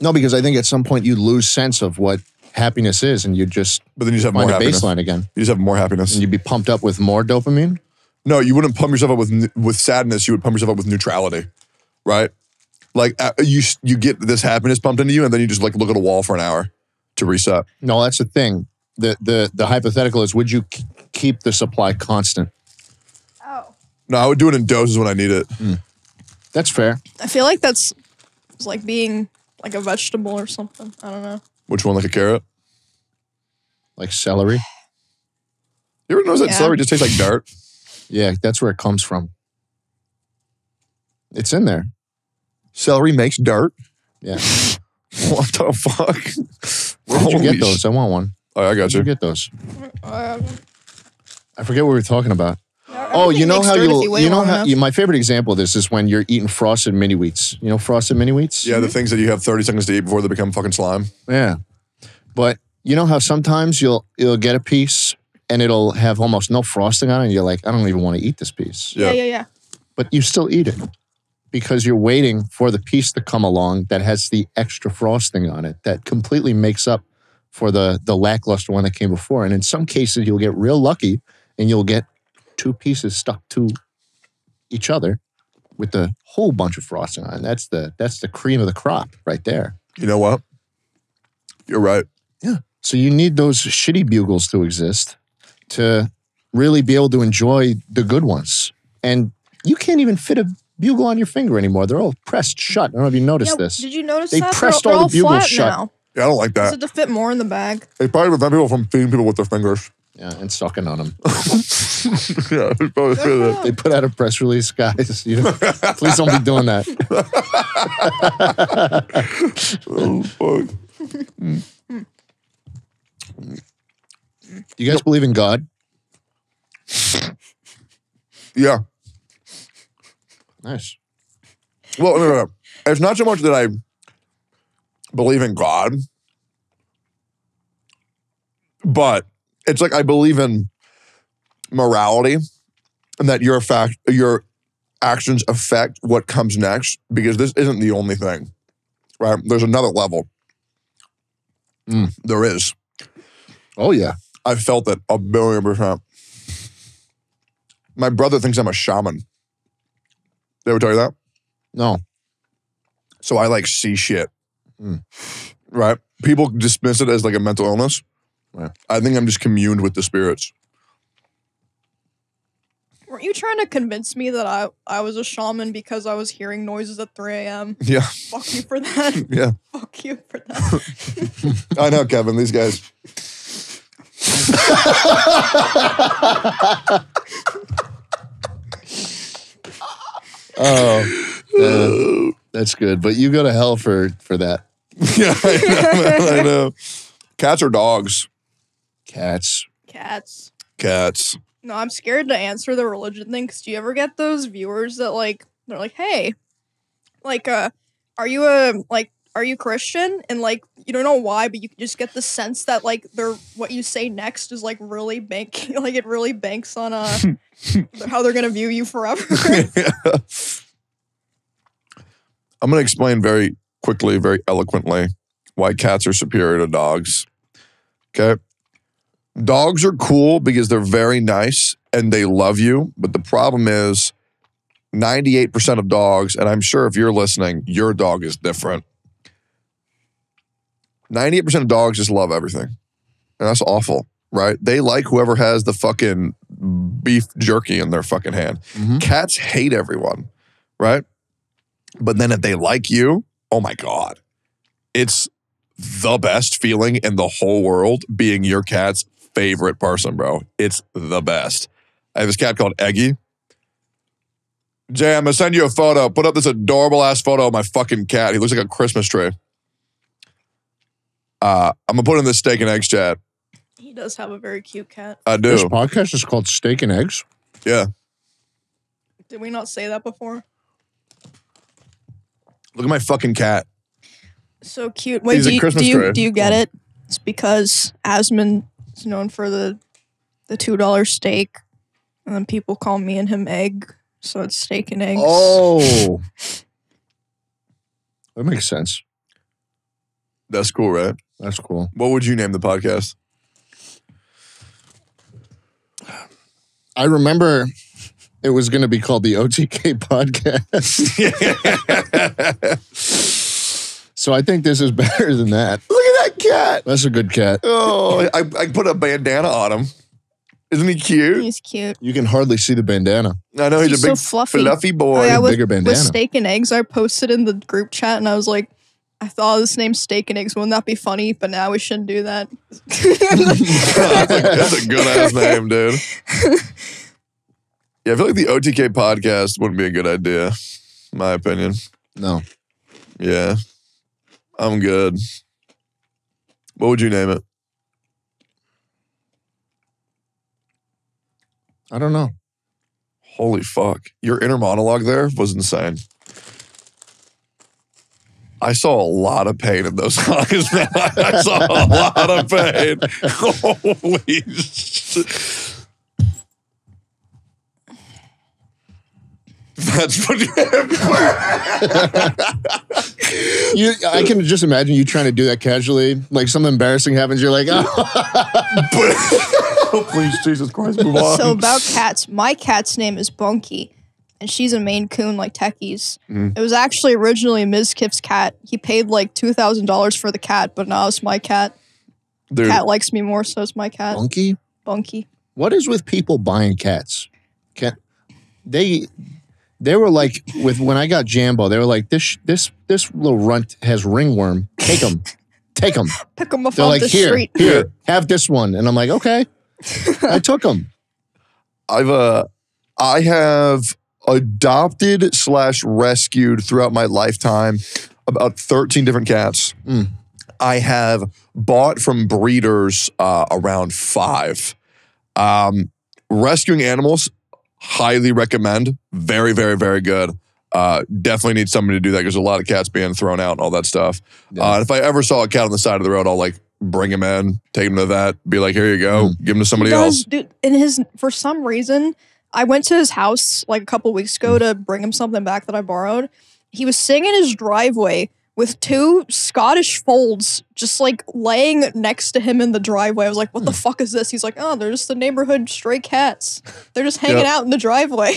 No, because I think at some point you lose sense of what happiness is, and you just find a baseline again. You just have more happiness. And you'd be pumped up with more dopamine? No, you wouldn't pump yourself up with sadness. You would pump yourself up with neutrality, right? Like, you get this happiness pumped into you, and then you just, like, look at a wall for an hour to reset. No, that's the thing. The hypothetical is, would you keep the supply constant? Oh. No, I would do it in doses when I need it. Mm. That's fair. I feel like it's like being, like, a vegetable or something. I don't know. Which one, like a carrot? Like celery? You ever notice that celery just tastes like dirt? Yeah, that's where it comes from. It's in there. Celery makes dirt. Yeah. What the fuck? Where did you get those? I want one. Oh, I got you. Where did you get those? I forget what we were talking about. Oh, you know how my favorite example of this is when you're eating Frosted Mini Wheats. You know Frosted Mini Wheats? Yeah, the things that you have 30 seconds to eat before they become fucking slime. Yeah. But you know how sometimes you'll get a piece and it'll have almost no frosting on it and you're like, I don't even want to eat this piece. Yeah. But you still eat it. Because you're waiting for the piece to come along that has the extra frosting on it that completely makes up for the lackluster one that came before. And in some cases, you'll get real lucky and you'll get two pieces stuck to each other with a whole bunch of frosting on. That's the cream of the crop right there. You know what? You're right. Yeah. So you need those shitty bugles to exist to really be able to enjoy the good ones. And you can't even fit a bugle on your finger anymore. They're all pressed shut. I don't know if you noticed this. Did you notice that? They pressed all the bugles shut. Now. Yeah, I don't like that. So to fit more in the bag. They probably prevent people from feeding people with their fingers. Yeah, and sucking on them. Yeah, they put out a press release, guys. You know, please don't be doing that. Oh, fuck. You guys believe in God? Yeah. Nice. Well, no. It's not so much that I believe in God, but it's like I believe in morality and that your actions affect what comes next, because this isn't the only thing, right? There's another level. There is. Oh, yeah. I felt it 1,000,000%. My brother thinks I'm a shaman. They ever tell you that? No. So I like see shit. Right? People dismiss it as like a mental illness. Right. I think I'm just communed with the spirits. Weren't you trying to convince me that I was a shaman because I was hearing noises at 3 a.m.? Yeah. Fuck you for that. Yeah. Fuck you for that. I know, Kevin. These guys. Oh, that's good. But you go to hell for that. Yeah, I know. I know. Cats or dogs? Cats. Cats. Cats. No, I'm scared to answer the religion thing, because do you ever get those viewers that like, they're like, hey, like, are you Christian? And like, you don't know why, but you just get the sense that like they're, what you say next is like really banking, like it really banks on how they're going to view you forever. Yeah. I'm going to explain very quickly, very eloquently why cats are superior to dogs. Okay. Dogs are cool because they're very nice and they love you. But the problem is 98% of dogs, and I'm sure if you're listening, your dog is different. 98% of dogs just love everything. And that's awful, right? They like whoever has the fucking beef jerky in their fucking hand. Mm-hmm. Cats hate everyone, right? But then if they like you, oh my God. It's the best feeling in the whole world being your cat's favorite person, bro. It's the best. I have this cat called Eggy. Jay, I'm going to send you a photo. Put up this adorable ass photo of my fucking cat. He looks like a Christmas tree. I'm going to put it in the Steak and Eggs chat. He does have a very cute cat. I do. This podcast is called Steak and Eggs? Yeah. Did we not say that before? Look at my fucking cat. So cute. Wait, do you get it? It's because Asmund is known for the $2 steak, and then people call me and him Egg, so it's Steak and Eggs. Oh. That makes sense. That's cool, right? That's cool. What would you name the podcast? I remember it was going to be called the OTK Podcast. So I think this is better than that. Look at that cat. That's a good cat. Oh, I put a bandana on him. Isn't he cute? He's cute. You can hardly see the bandana. I know, he's a big so fluffy boy. Oh, yeah, with a bigger bandana. With Steak and Eggs, I posted in the group chat and I was like, I thought this name Steak and Eggs, wouldn't that be funny? But now we shouldn't do that. That's a good ass name, dude. Yeah, I feel like the OTK podcast wouldn't be a good idea, in my opinion. No. Yeah. I'm good. What would you name it? I don't know. Holy fuck. Your inner monologue there was insane. I saw a lot of pain in those eyes, man. I saw a lot of pain. Holy shit. That's what you I can just imagine you trying to do that casually. Like something embarrassing happens, you're like, oh. Please, Jesus Christ, move on. So about cats, my cat's name is Bunky. and she's a Maine Coon like Techie's. It was actually originally Ms. Kiff's cat. He paid like $2,000 for the cat, but now it's my cat. The cat likes me more, so it's my cat. Bunky? Bunky. What is with people buying cats? They were like, when I got Jambo, they were like, this little runt has ringworm. Take him. Take him. Pick him up off the street. They're like, here, have this one. And I'm like, okay. I took him. I have adopted / rescued throughout my lifetime about 13 different cats. I have bought from breeders around 5. Rescuing animals, highly recommend. Very, very, very good. Definitely need somebody to do that because there's a lot of cats being thrown out and all that stuff. Yeah. If I ever saw a cat on the side of the road, I'll like bring him in, take him to that, be like, here you go, give him to somebody else. Dude, for some reason, I went to his house like a couple weeks ago to bring him something back that I borrowed. He was sitting in his driveway with 2 Scottish folds just like laying next to him in the driveway. I was like, what the fuck is this? He's like, oh, they're just the neighborhood stray cats. They're just hanging out in the driveway.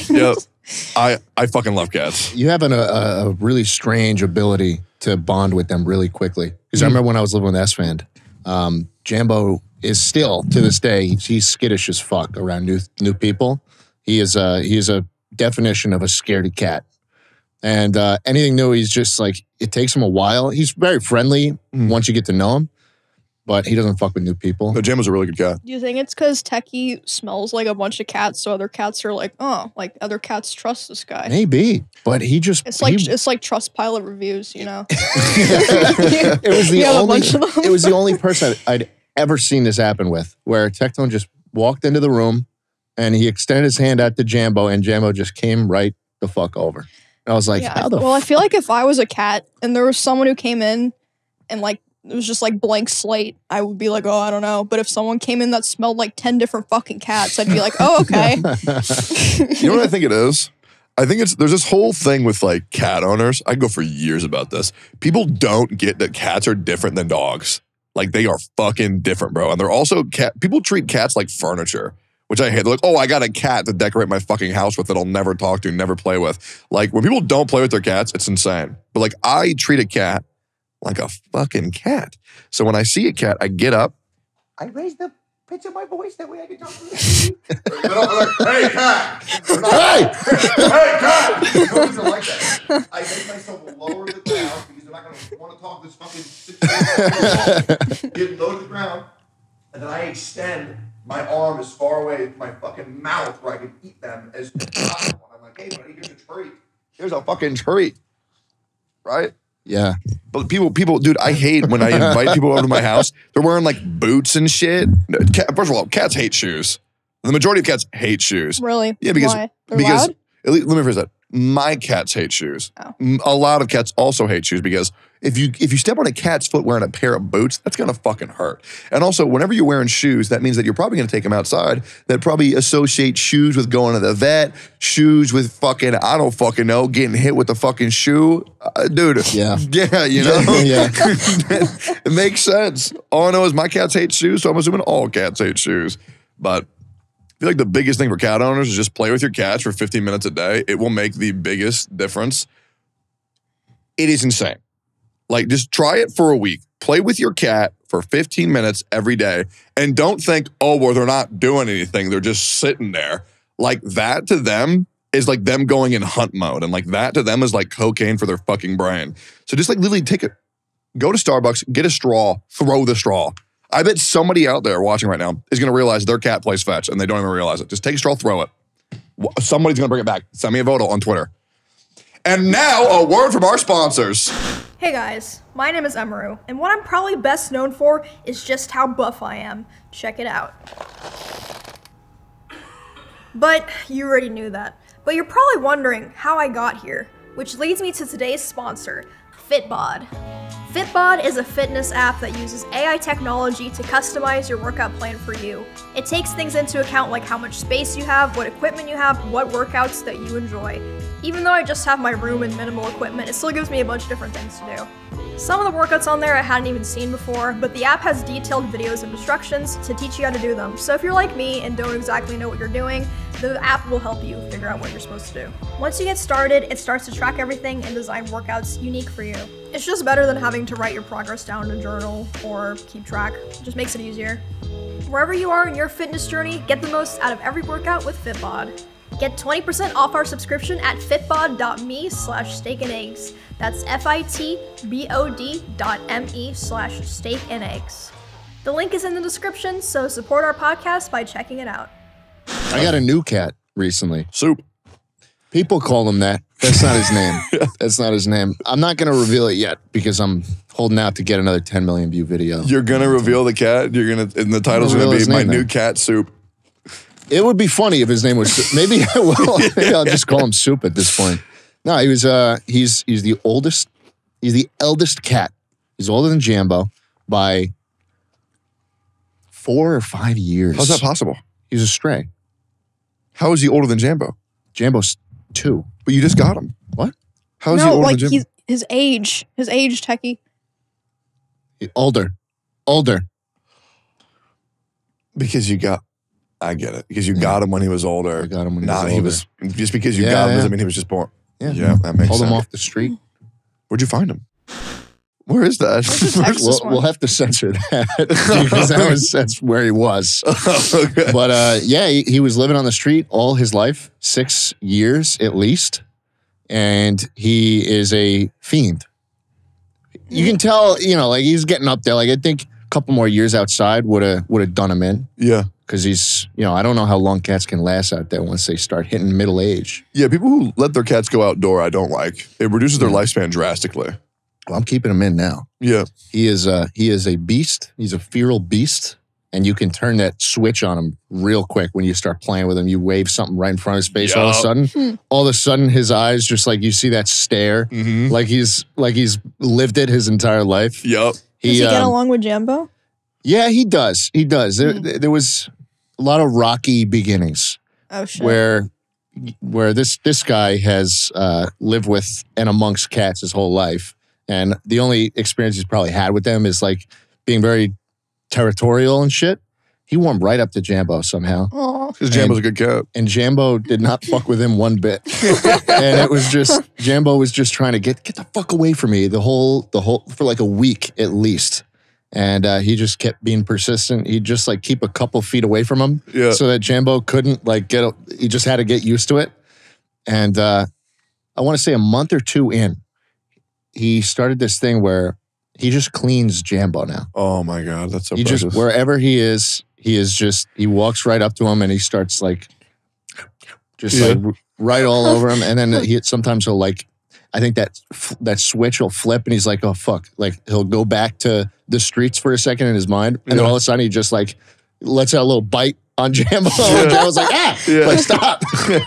I fucking love cats. You have a really strange ability to bond with them really quickly. Because I remember when I was living with S-Fan, Jambo is still, to this day, he's skittish as fuck around new people. He is a definition of a scaredy cat. And anything new, he's just like, it takes him a while. He's very friendly once you get to know him, but he doesn't fuck with new people. No, Jambo's a really good cat. Do you think it's because Techie smells like a bunch of cats, so other cats are like, oh, like other cats trust this guy? Maybe, but he just... It's like Trustpilot reviews, you know? It was the only person I'd ever seen this happen with, where Tectone just walked into the room, and he extended his hand out to Jambo, and Jambo just came right the fuck over. I was like, how the fuck? Well, I feel like if I was a cat and there was someone who came in and like it was just like blank slate, I would be like, oh, I don't know. But if someone came in that smelled like 10 different fucking cats, I'd be like, oh, okay. You know what I think it is? I think there's this whole thing with like cat owners. I go for years about this. People don't get that cats are different than dogs. Like they are fucking different, bro. And they're also people treat cats like furniture, which I hate. They're like, oh, I got a cat to decorate my fucking house with that I'll never talk to, never play with. Like, when people don't play with their cats, it's insane. But, like, I treat a cat like a fucking cat. So when I see a cat, I get up. I raise the pitch of my voice that way I can talk to you. Hey, cat! Hey, cat! Dogs are like that. I make myself lower the ground because they're not going to want to talk this fucking 6 feet. Get low to the ground, and then I extend my arm is far away from my fucking mouth where I can eat them as possible. I'm like, hey, buddy, here's a treat. Here's a fucking treat. Right? Yeah. But people, dude, I hate when I invite people over to my house. They're wearing like boots and shit. First of all, cats hate shoes. The majority of cats hate shoes. Really? Yeah, because... Why? They're loud? At least, let me phrase that. My cats hate shoes. Oh. A lot of cats also hate shoes because if you step on a cat's foot wearing a pair of boots, that's going to fucking hurt. And also, whenever you're wearing shoes, that means that you're probably going to take them outside. That probably associate shoes with going to the vet, shoes with fucking, I don't fucking know, getting hit with the fucking shoe. Dude. Yeah. Yeah, you know? Yeah. It makes sense. All I know is my cats hate shoes, so I'm assuming all cats hate shoes. But I feel like the biggest thing for cat owners is just play with your cats for 15 minutes a day. It will make the biggest difference. It is insane. Like, just try it for a week. Play with your cat for 15 minutes every day. And don't think, oh, well, they're not doing anything. They're just sitting there. Like, that to them is like them going in hunt mode. And like that to them is like cocaine for their fucking brain. So just like literally take it. Go to Starbucks, get a straw, throw the straw. I bet somebody out there watching right now is going to realize their cat plays fetch and they don't even realize it. Just take a straw, throw it. Somebody's going to bring it back. Send me a vote on Twitter. And now, a word from our sponsors. Hey guys, my name is Emaru, and what I'm probably best known for is just how buff I am. Check it out. But you already knew that. But you're probably wondering how I got here, which leads me to today's sponsor, Fitbod. Fitbod is a fitness app that uses AI technology to customize your workout plan for you. It takes things into account like how much space you have, what equipment you have, what workouts that you enjoy. Even though I just have my room and minimal equipment, it still gives me a bunch of different things to do. Some of the workouts on there I hadn't even seen before, but the app has detailed videos and instructions to teach you how to do them. So if you're like me and don't exactly know what you're doing, the app will help you figure out what you're supposed to do. Once you get started, it starts to track everything and design workouts unique for you. It's just better than having to write your progress down in a journal or keep track. It just makes it easier. Wherever you are in your fitness journey, get the most out of every workout with Fitbod. Get 20% off our subscription at fitbod.me/steakandeggs. That's fitbod.me/steakandeggs. The link is in the description, so support our podcast by checking it out. I got a new cat recently. Soup. People call him that. That's not his name. That's not his name. I'm not going to reveal it yet because I'm holding out to get another 10 million view video. You're going to reveal the cat? You're going to, and the title's going to be My New Cat Soup. It would be funny if his name was Soup. Maybe I will. Maybe I'll just call him Soup at this point. No, he was he's the oldest. He's the eldest cat. He's older than Jambo by 4 or 5 years. How's that possible? He's a stray. How is he older than Jambo? Jambo's 2. But you just got him. What? How is he older than Jambo? He's, his age, Techie. Older. Because you got... I get it. Because you got him when he was older. I got him when he was older. Just because you got him doesn't mean he was just born. Yeah, that makes sense. Pulled him off the street. Where'd you find him? Where is that? We'll have to censor that because that's where he was. Okay. But yeah, he was living on the street all his life, 6 years at least. And he is a fiend. You can tell, you know, like he's getting up there. Like I think a couple more years outside would have done him in. Yeah. Because he's, you know, I don't know how long cats can last out there once they start hitting middle age. Yeah, people who let their cats go outdoor, I don't like. It reduces their lifespan drastically. Well, I'm keeping him in now. Yeah. He is a beast. He's a feral beast. And you can turn that switch on him real quick when you start playing with him. You wave something right in front of his face. Yep. All of a sudden, his eyes just like you see that stare. Mm-hmm. Like he's lived it his entire life. Yep. Does he get along with Jambo? Yeah, he does. He does. There was... a lot of rocky beginnings. Oh, shit. Where this guy has lived with and amongst cats his whole life. And the only experience he's probably had with them is like being very territorial and shit. He warmed right up to Jambo somehow. Because Jambo's a good cat. And Jambo did not fuck with him one bit. And it was just, Jambo was just trying to get the fuck away from me the whole for like a week at least. And he just kept being persistent. He'd just like keep a couple feet away from him so that Jambo couldn't like he just had to get used to it. And I want to say a month or two in, he started this thing where he just cleans Jambo now. Oh my God, that's so precious. Just wherever he walks right up to him and he starts like, like right all over him. And then sometimes he'll like, I think that switch will flip and he's like, oh, fuck. Like, he'll go back to the streets for a second in his mind. And then all of a sudden, he just like lets out a little bite on Jambo. And I was like, like, stop.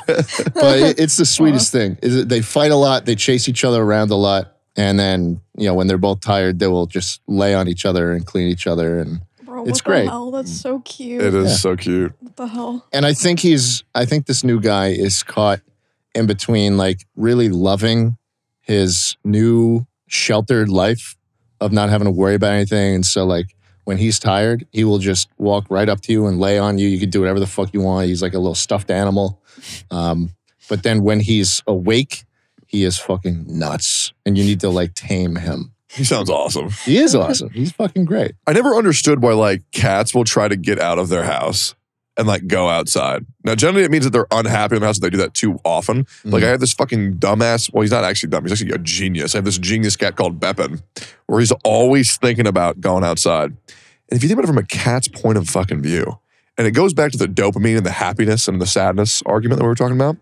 But it's the sweetest thing. They fight a lot. They chase each other around a lot. And then, you know, when they're both tired, they will just lay on each other and clean each other. And it's great. Oh, that's so cute. It is so cute. What the hell? And I think this new guy is caught in between like really loving his new sheltered life of not having to worry about anything. And so like when he's tired, he will just walk right up to you and lay on you. You can do whatever the fuck you want. He's like a little stuffed animal. But then when he's awake, he is fucking nuts. And you need to like tame him. He sounds awesome. He is awesome. He's fucking great. I never understood why like cats will try to get out of their house and like go outside. Now, generally it means that they're unhappy in the house if they do that too often. Mm-hmm. Like I have this fucking dumbass, well, he's not actually dumb, he's actually a genius. I have this genius cat called Beppin, where he's always thinking about going outside. And if you think about it from a cat's point of fucking view, and it goes back to the dopamine and the happiness and the sadness argument that we were talking about,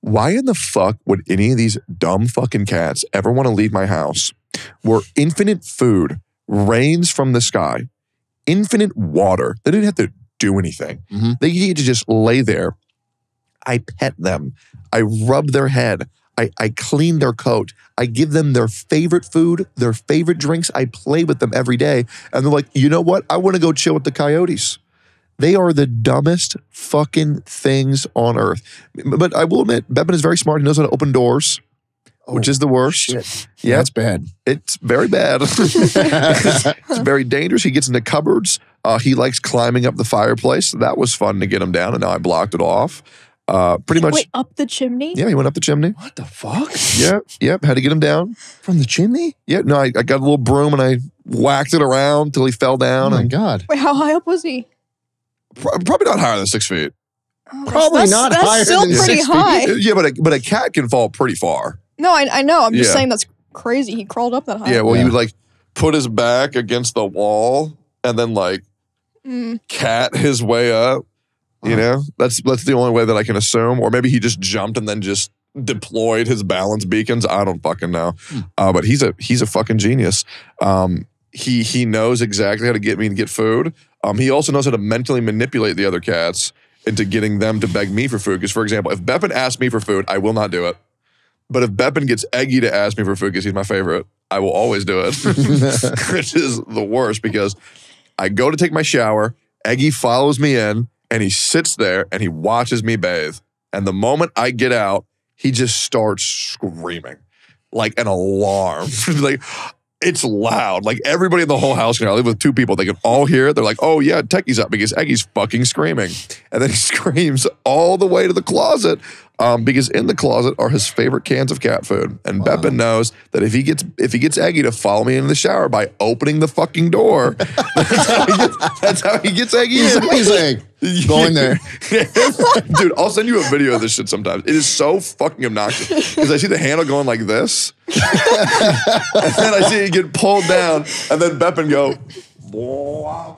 why in the fuck would any of these dumb fucking cats ever want to leave my house where infinite food rains from the sky, infinite water, they didn't have to do anything. Mm-hmm. They need to just lay there. I pet them. I rub their head. I clean their coat. I give them their favorite food, their favorite drinks. I play with them every day. And they're like, you know what? I want to go chill with the coyotes. They are the dumbest fucking things on earth. But I will admit, Beppin is very smart. He knows how to open doors. which is the worst. Shit. Yeah, that's bad. It's very bad. It's very dangerous. He gets into cupboards. He likes climbing up the fireplace. That was fun to get him down, and now I blocked it off. Pretty much. Wait, up the chimney? Yeah, he went up the chimney. What the fuck? Yep. Had to get him down. From the chimney? Yeah, no, I got a little broom and I whacked it around till he fell down. Oh my God. Wait, how high up was he? Probably not higher than 6 feet. Probably not higher than six feet. That's still pretty high. Yeah, but a cat can fall pretty far. No, I know. I'm just saying that's crazy. He crawled up that high. Yeah, well, he would like put his back against the wall and then like cat his way up. You know, that's the only way that I can assume. Or maybe he just jumped and then just deployed his balance beacons. I don't fucking know. But he's a fucking genius. He knows exactly how to get me to get food. He also knows how to mentally manipulate the other cats into getting them to beg me for food. Because, for example, if Beppin asks me for food, I will not do it. But if Beppin gets Eggy to ask me for food because he's my favorite, I will always do it. Which is the worst because I go to take my shower, Eggy follows me in, and he sits there and he watches me bathe. And the moment I get out, he just starts screaming like an alarm. Like, it's loud. Like, everybody in the whole house can hear. I live with 2 people. They can all hear it. They're like, oh, yeah, Techie's up because Eggy's fucking screaming. And then he screams all the way to the closet because in the closet are his favorite cans of cat food. And Beppin knows that if he gets Eggy to follow me into the shower by opening the fucking door, that's how he gets Eggy. He's like, go in there. Dude, I'll send you a video of this shit sometimes. It is so fucking obnoxious. Because I see the handle going like this. And then I see it get pulled down. And then Beppin go,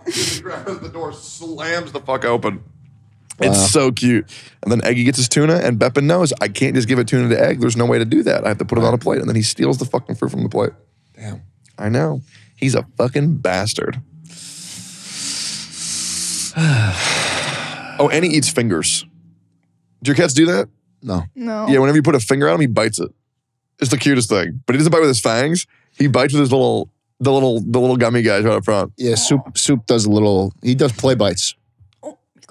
the door slams the fuck open. Wow. It's so cute. And then Eggy gets his tuna, and Beppin knows I can't just give a tuna to Egg. There's no way to do that. I have to put it on a plate. And then he steals the fucking fruit from the plate. Damn. I know. He's a fucking bastard. Oh, and he eats fingers. Do your cats do that? No. No. Yeah, whenever you put a finger on him, he bites it. It's the cutest thing. But he doesn't bite with his fangs. He bites with his little gummy guys right up front. Yeah, Soup does he does play bites.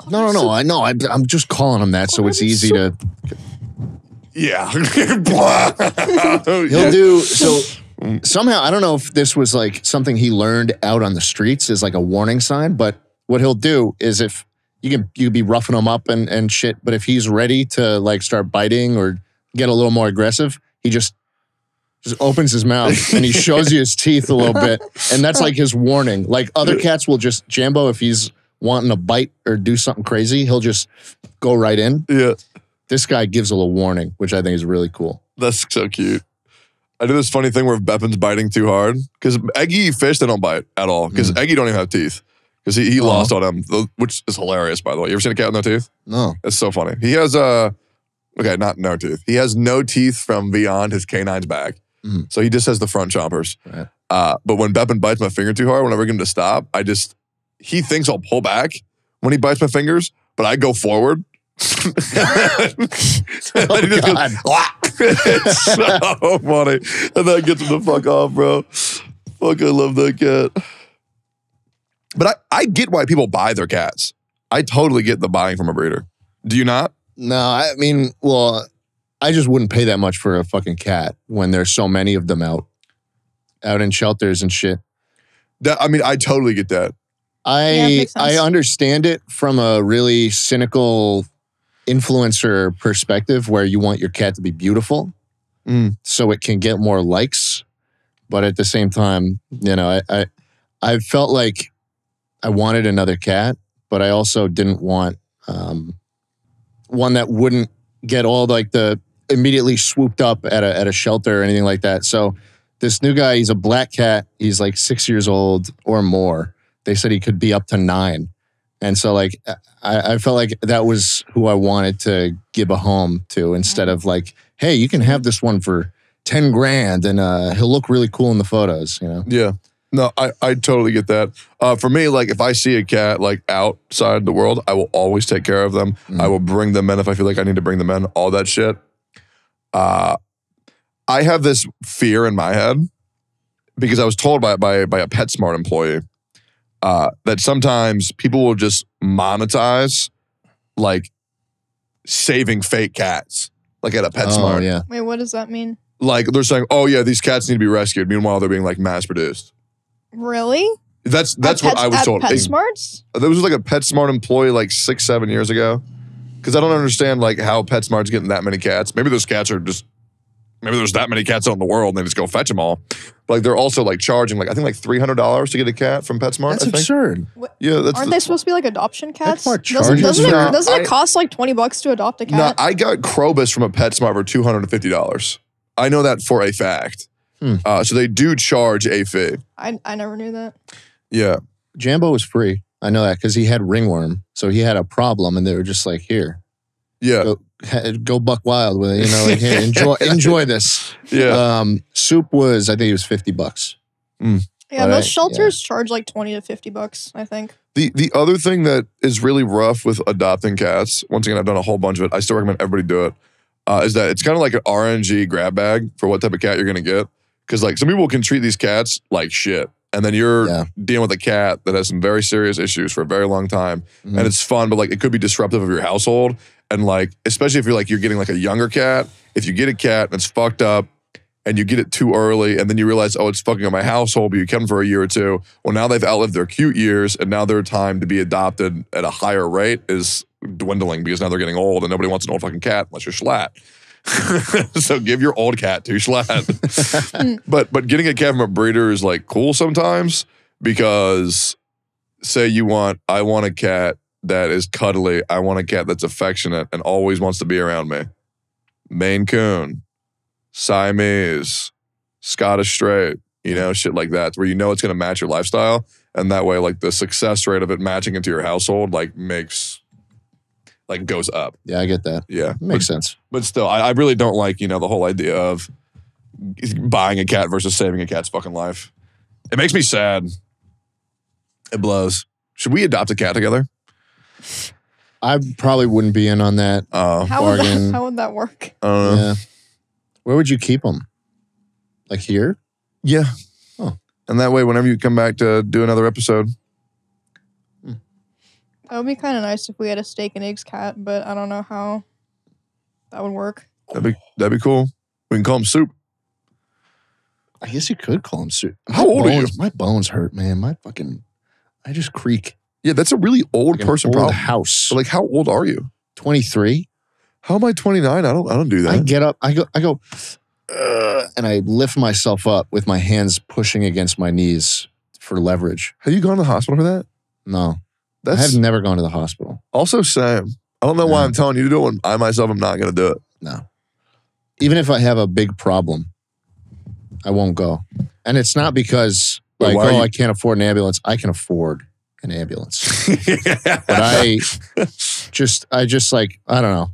Oh, no, I know. I'm just calling him that so it's easy to... Yeah. He'll do... So somehow, I don't know if this was like something he learned out on the streets as like a warning sign, but what he'll do is if... You'd be roughing him up and shit, but if he's ready to like start biting or get a little more aggressive, he just opens his mouth and he shows you his teeth a little bit, and that's like his warning. Like other cats will just Jambo if he's wanting to bite or do something crazy, he'll just go right in. Yeah, this guy gives a little warning, which I think is really cool. That's so cute. I do this funny thing where if Beppin's biting too hard, because Eggy fish they don't bite at all because Eggy don't even have teeth. Because he lost on him, which is hilarious, by the way. You ever seen a cat with no teeth? No. That's so funny. He has, not no teeth. He has no teeth from beyond his canine's back. So he just has the front chompers. Right. But when Beppin bites my finger too hard, whenever I get him to stop, he thinks I'll pull back when he bites my fingers, but I go forward. And he just goes, it's so funny. And that gets him the fuck off, bro. Fuck, I love that cat. But I get why people buy their cats. I totally get the buying from a breeder. Do you not? No, I mean, well, I just wouldn't pay that much for a fucking cat when there's so many of them out in shelters and shit. I totally get that. I understand it from a really cynical influencer perspective where you want your cat to be beautiful so it can get more likes. But at the same time, you know, I felt like I wanted another cat, but I also didn't want one that wouldn't get all like the immediately swooped up at a shelter or anything like that. So this new guy, he's a black cat. He's like 6 years old or more. They said he could be up to 9. And so like, I felt like that was who I wanted to give a home to instead of like, hey, you can have this one for 10 grand and he'll look really cool in the photos, you know? Yeah. No, I totally get that. For me, like if I see a cat like outside the world, I will always take care of them. I will bring them in if I feel like I need to bring them in, all that shit. I have this fear in my head because I was told by a PetSmart employee that sometimes people will just monetize like saving fake cats like at a PetSmart. Oh, yeah. Wait, what does that mean? like they're saying, oh yeah, these cats need to be rescued. Meanwhile, they're being like mass produced. Really? That's what I was told. PetSmart's? There was like a PetSmart employee like 6-7 years ago. Because I don't understand like how PetSmart's getting that many cats. Maybe those cats are just, maybe there's that many cats out in the world and they just go fetch them all. But like they're also like charging like, I think like $300 to get a cat from PetSmart. That's absurd. Yeah, that's, aren't they supposed to be like adoption cats? Doesn't it cost like $20 to adopt a cat? No, I got Krobus from a PetSmart for $250. I know that for a fact. Hmm. So they do charge a fee. I never knew that. Yeah. Jambo was free. I know that because he had ringworm. So he had a problem and they were just like, here. Yeah. Go buck wild with it. You know, like, hey, enjoy this. Yeah. Soup was, I think it was $50. Mm. Yeah, most shelters charge like $20 to $50, I think. The other thing that is really rough with adopting cats, once again, I've done a whole bunch of it. I still recommend everybody do it. Is that it's kind of like an RNG grab bag for what type of cat you're going to get. Because like some people can treat these cats like shit. And then you're dealing with a cat that has some very serious issues for a very long time. Mm-hmm. And it's fun, but like it could be disruptive of your household. And like, especially if you're like, you're getting like a younger cat, if you get a cat and it's fucked up and you get it too early and then you realize, oh, it's fucking up my household, but you kept them for a year or two. Well, now they've outlived their cute years and now their time to be adopted at a higher rate is dwindling because now they're getting old and nobody wants an old fucking cat unless you're Schlatt. So give your old cat to Schlatt. But getting a cat from a breeder is like cool sometimes because say you want, I want a cat that is cuddly. I want a cat that's affectionate and always wants to be around me. Maine Coon, Siamese, Scottish Straight, you know, shit like that where you know it's going to match your lifestyle. And that way, like the success rate of it matching into your household, like makes, like goes up. Yeah, I get that. Yeah. Makes sense. But still, I really don't like, you know, the whole idea of buying a cat versus saving a cat's fucking life. It makes me sad. It blows. Should we adopt a cat together? I probably wouldn't be in on that bargain. How would that work? I don't know. Yeah. Where would you keep them? Like here? Yeah. Oh. And that way, whenever you come back to do another episode. That would be kind of nice if we had a Steak and Eggs cat, but I don't know how that would work. That'd be cool. We can call him Soup. I guess you could call him Soup. How old are you? My bones hurt, man. My fucking... I just creak. Yeah, that's a really old like person old problem. House. But like, how old are you? 23. How am I 29? I don't do that. I get up. I go, and I lift myself up with my hands pushing against my knees for leverage. Have you gone to the hospital for that? No, I have never gone to the hospital. Also, same. I don't know why I'm telling you to do it when I myself am not going to do it. No. Even if I have a big problem, I won't go. And it's not because like, oh, I can't afford an ambulance. I can afford an ambulance. But I just like, I don't know.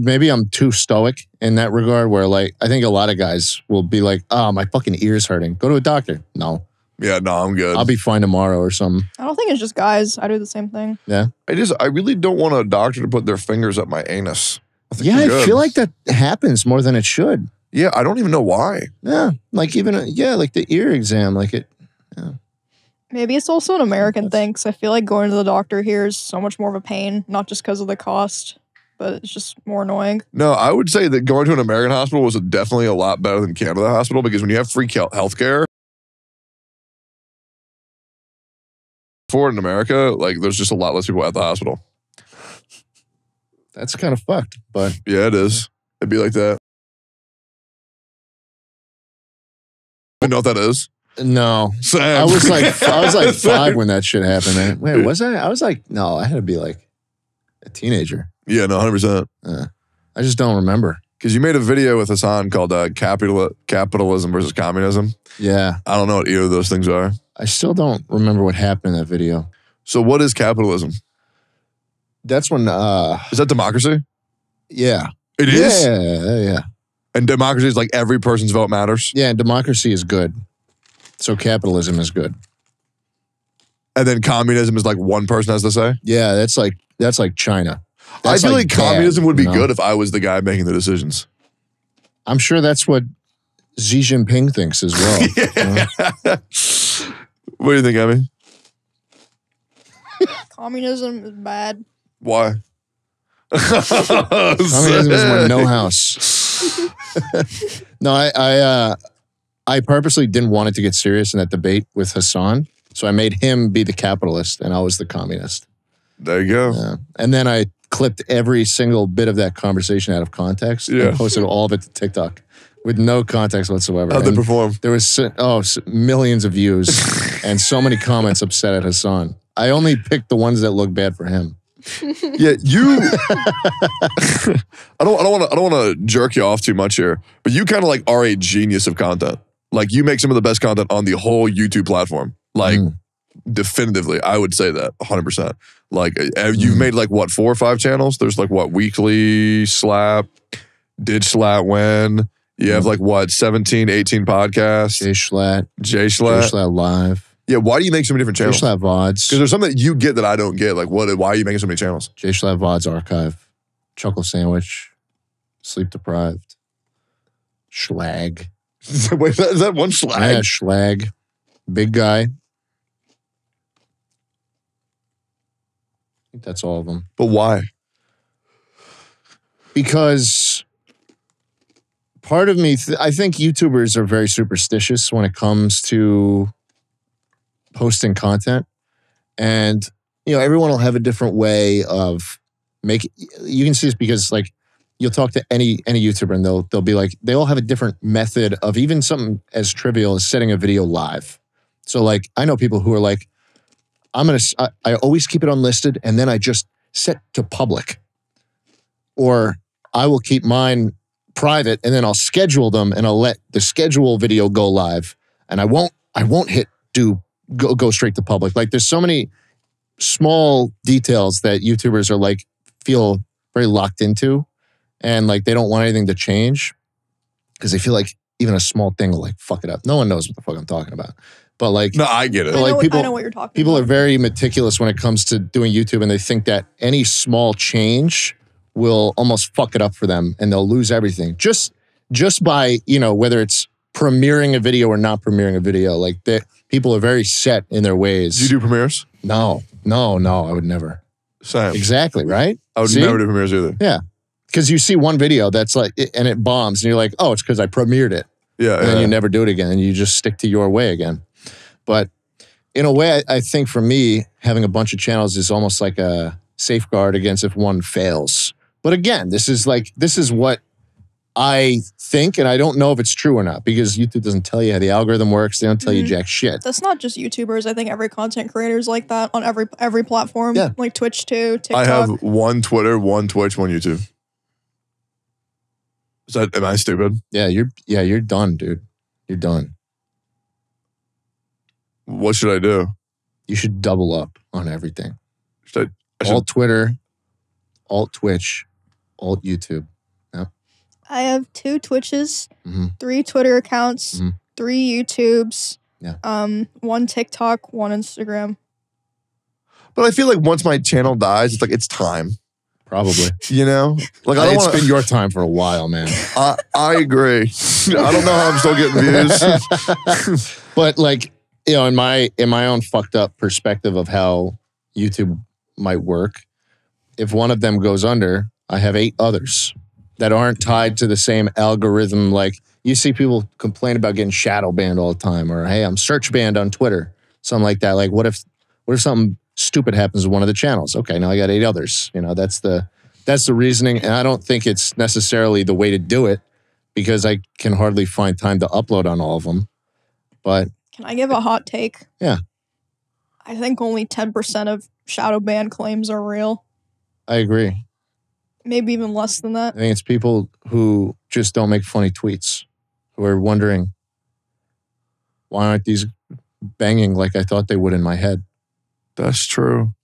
Maybe I'm too stoic in that regard where like, I think a lot of guys will be like, oh, my fucking ear's hurting. Go to a doctor. No. Yeah, no, I'm good. I'll be fine tomorrow or something. I don't think it's just guys. I do the same thing. Yeah. I really don't want a doctor to put their fingers up my anus. I feel like that happens more than it should. Yeah, I don't even know why. Yeah, like like the ear exam, like it, yeah. Maybe it's also an American thing because I feel like going to the doctor here is so much more of a pain, not just because of the cost, but it's just more annoying. No, I would say that going to an American hospital was definitely a lot better than Canada hospital because when you have free healthcare for in America, like there's just a lot less people at the hospital. That's kind of fucked, but yeah, it is. It'd be like that. You know what that is? No. Same. I was like 5 when that shit happened, man. Wait, was I? I was like, no, I had to be like a teenager. Yeah, no, 100%. I just don't remember. Because you made a video with Hassan called Capitalism versus Communism. Yeah. I don't know what either of those things are. I still don't remember what happened in that video. So what is capitalism? That's when... is that democracy? Yeah. It is? Yeah. And democracy is like every person's vote matters? Yeah, and democracy is good. So capitalism is good. And then communism is like one person has to say? Yeah, that's like China. That's I feel like communism would be good if I was the guy making the decisions. I'm sure that's what Xi Jinping thinks as well. What do you think, Emmy? Communism is bad. Why? Communism is when no house. No, I purposely didn't want it to get serious in that debate with Hassan. So I made him be the capitalist and I was the communist. There you go. Yeah. And then I clipped every single bit of that conversation out of context and posted all of it to TikTok with no context whatsoever. How'd they perform? There was millions of views and so many comments upset at Hassan. I only picked the ones that looked bad for him. Yeah, you. I don't want to jerk you off too much here, but you kind of like are a genius of content. Like you make some of the best content on the whole YouTube platform. Like definitively, I would say that 100%. Like you've made like what 4 or 5 channels. There's like what weekly slap, did Schlatt win? You have like what 17, 18 podcasts. Jay Schlatt live. Yeah, why do you make so many different channels? Jay Schlatt VODs. Because there's something that you get that I don't get. Like, what? Why are you making so many channels? Jay Schlatt VODs Archive, Chuckle Sandwich, Sleep Deprived, Schlag. Wait, is that one Schlag? Yeah, Schlag. Big Guy. I think that's all of them. But why? Because part of me, I think YouTubers are very superstitious when it comes to posting content, and you know everyone will have a different way of making. You can see this because like you'll talk to any YouTuber and they'll be like they all have a different method of even something as trivial as setting a video live. So like I know people who are like I always keep it unlisted and then I just set to public, or I will keep mine private and then I'll schedule them and I'll let the schedule video go live and I won't hit do. Go straight to public. Like there's so many small details that YouTubers are like feel very locked into, and like they don't want anything to change because they feel like even a small thing will like fuck it up. No one knows what the fuck I'm talking about, but like no, I get it. But, like, I know what you're talking. People are very meticulous when it comes to doing YouTube, and they think that any small change will almost fuck it up for them, and they'll lose everything just by whether it's premiering a video or not premiering a video. Like people are very set in their ways. Do you do premieres? No, I would never. Same. Exactly, right? I would never do premieres either. Yeah. Because you see one video that's like, and it bombs, and you're like, oh, it's because I premiered it. Yeah. And then you never do it again, and you just stick to your way again. But in a way, I think for me, having a bunch of channels is almost like a safeguard against if one fails. But again, this is what I think, and I don't know if it's true or not, because YouTube doesn't tell you how the algorithm works. They don't tell you jack shit. That's not just YouTubers. I think every content creator is like that on every platform. Yeah. Like Twitch too, TikTok. I have 1 Twitter, 1 Twitch, 1 YouTube. Is that, am I stupid? Yeah, you're done, dude. You're done. What should I do? You should double up on everything. Alt Twitter, alt Twitch, alt YouTube. I have 2 Twitches, 3 Twitter accounts, 3 YouTubes, 1 TikTok, 1 Instagram. But I feel like once my channel dies, it's like it's time. Probably. Like it's been your time for a while, man. I agree. I don't know how I'm still getting views. But like, in my own fucked up perspective of how YouTube might work, if one of them goes under, I have 8 others that aren't tied to the same algorithm. Like you see people complain about getting shadow banned all the time, or hey, I'm search banned on Twitter, something like that. Like what if something stupid happens to one of the channels? Okay, now I got 8 others. That's the reasoning, and I don't think it's necessarily the way to do it because I can hardly find time to upload on all of them. But can I give a hot take? Yeah, I think only 10% of shadow ban claims are real. I agree. Maybe even less than that. I think it's people who just don't make funny tweets, who are wondering, why aren't these banging like I thought they would in my head? That's true.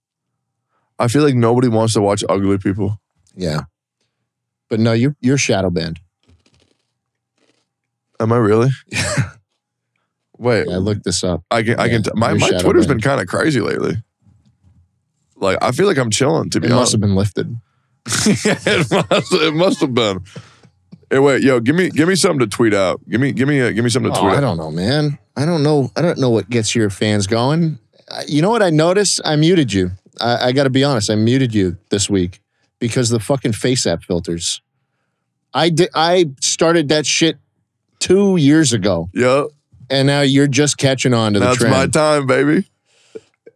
I feel like nobody wants to watch ugly people. Yeah. But no, you're shadow banned. Am I really? Wait. Yeah, I looked this up. I can. My Twitter's been kind of crazy lately. Like, I feel like I'm chilling, to be honest. It must have been lifted. It must have been. Hey, wait, yo, give me something to tweet out. Give me something to tweet out. I don't know, man. I don't know what gets your fans going. You know what I noticed? I muted you. I got to be honest. I muted you this week because of the fucking FaceApp filters. I started that shit 2 years ago. Yep. And now you're just catching on to the trend. That's my time, baby.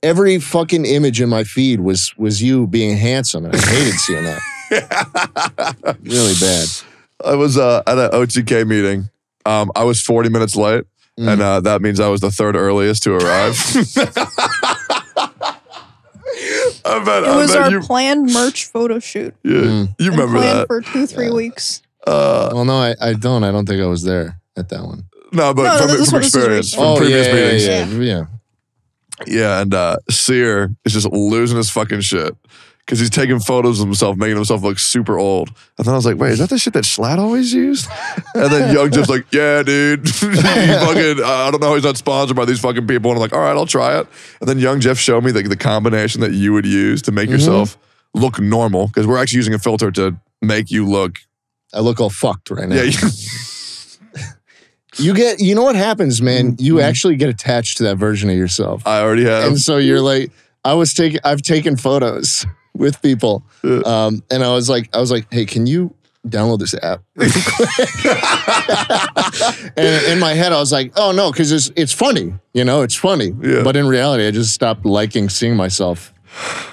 Every fucking image in my feed was you being handsome, and I hated seeing that. Really bad. I was at an OTK meeting. I was 40 minutes late, and that means I was the third earliest to arrive. It was our planned merch photo shoot. Yeah, you remember that. For 2-3 weeks. Well, no, I don't. I don't think I was there at that one. No, but from experience, from previous meetings. Yeah, and Seer is just losing his fucking shit because he's taking photos of himself, making himself look super old. And then I was like, wait, is that the shit that Schlatt always used? And then Young just like, yeah, dude. Fucking, I don't know, he's not sponsored by these fucking people. And I'm like, all right, I'll try it. And then Young Jeff showed me the combination that you would use to make yourself look normal, because we're actually using a filter to make you look... I look all fucked right now. Yeah. You know what happens, man? You actually get attached to that version of yourself. I already have. And so you're like, I've taken photos with people. And I was like, hey, can you download this app? And in my head, I was like, oh no, because it's funny. You know, it's funny. Yeah. But in reality, I just stopped liking seeing myself.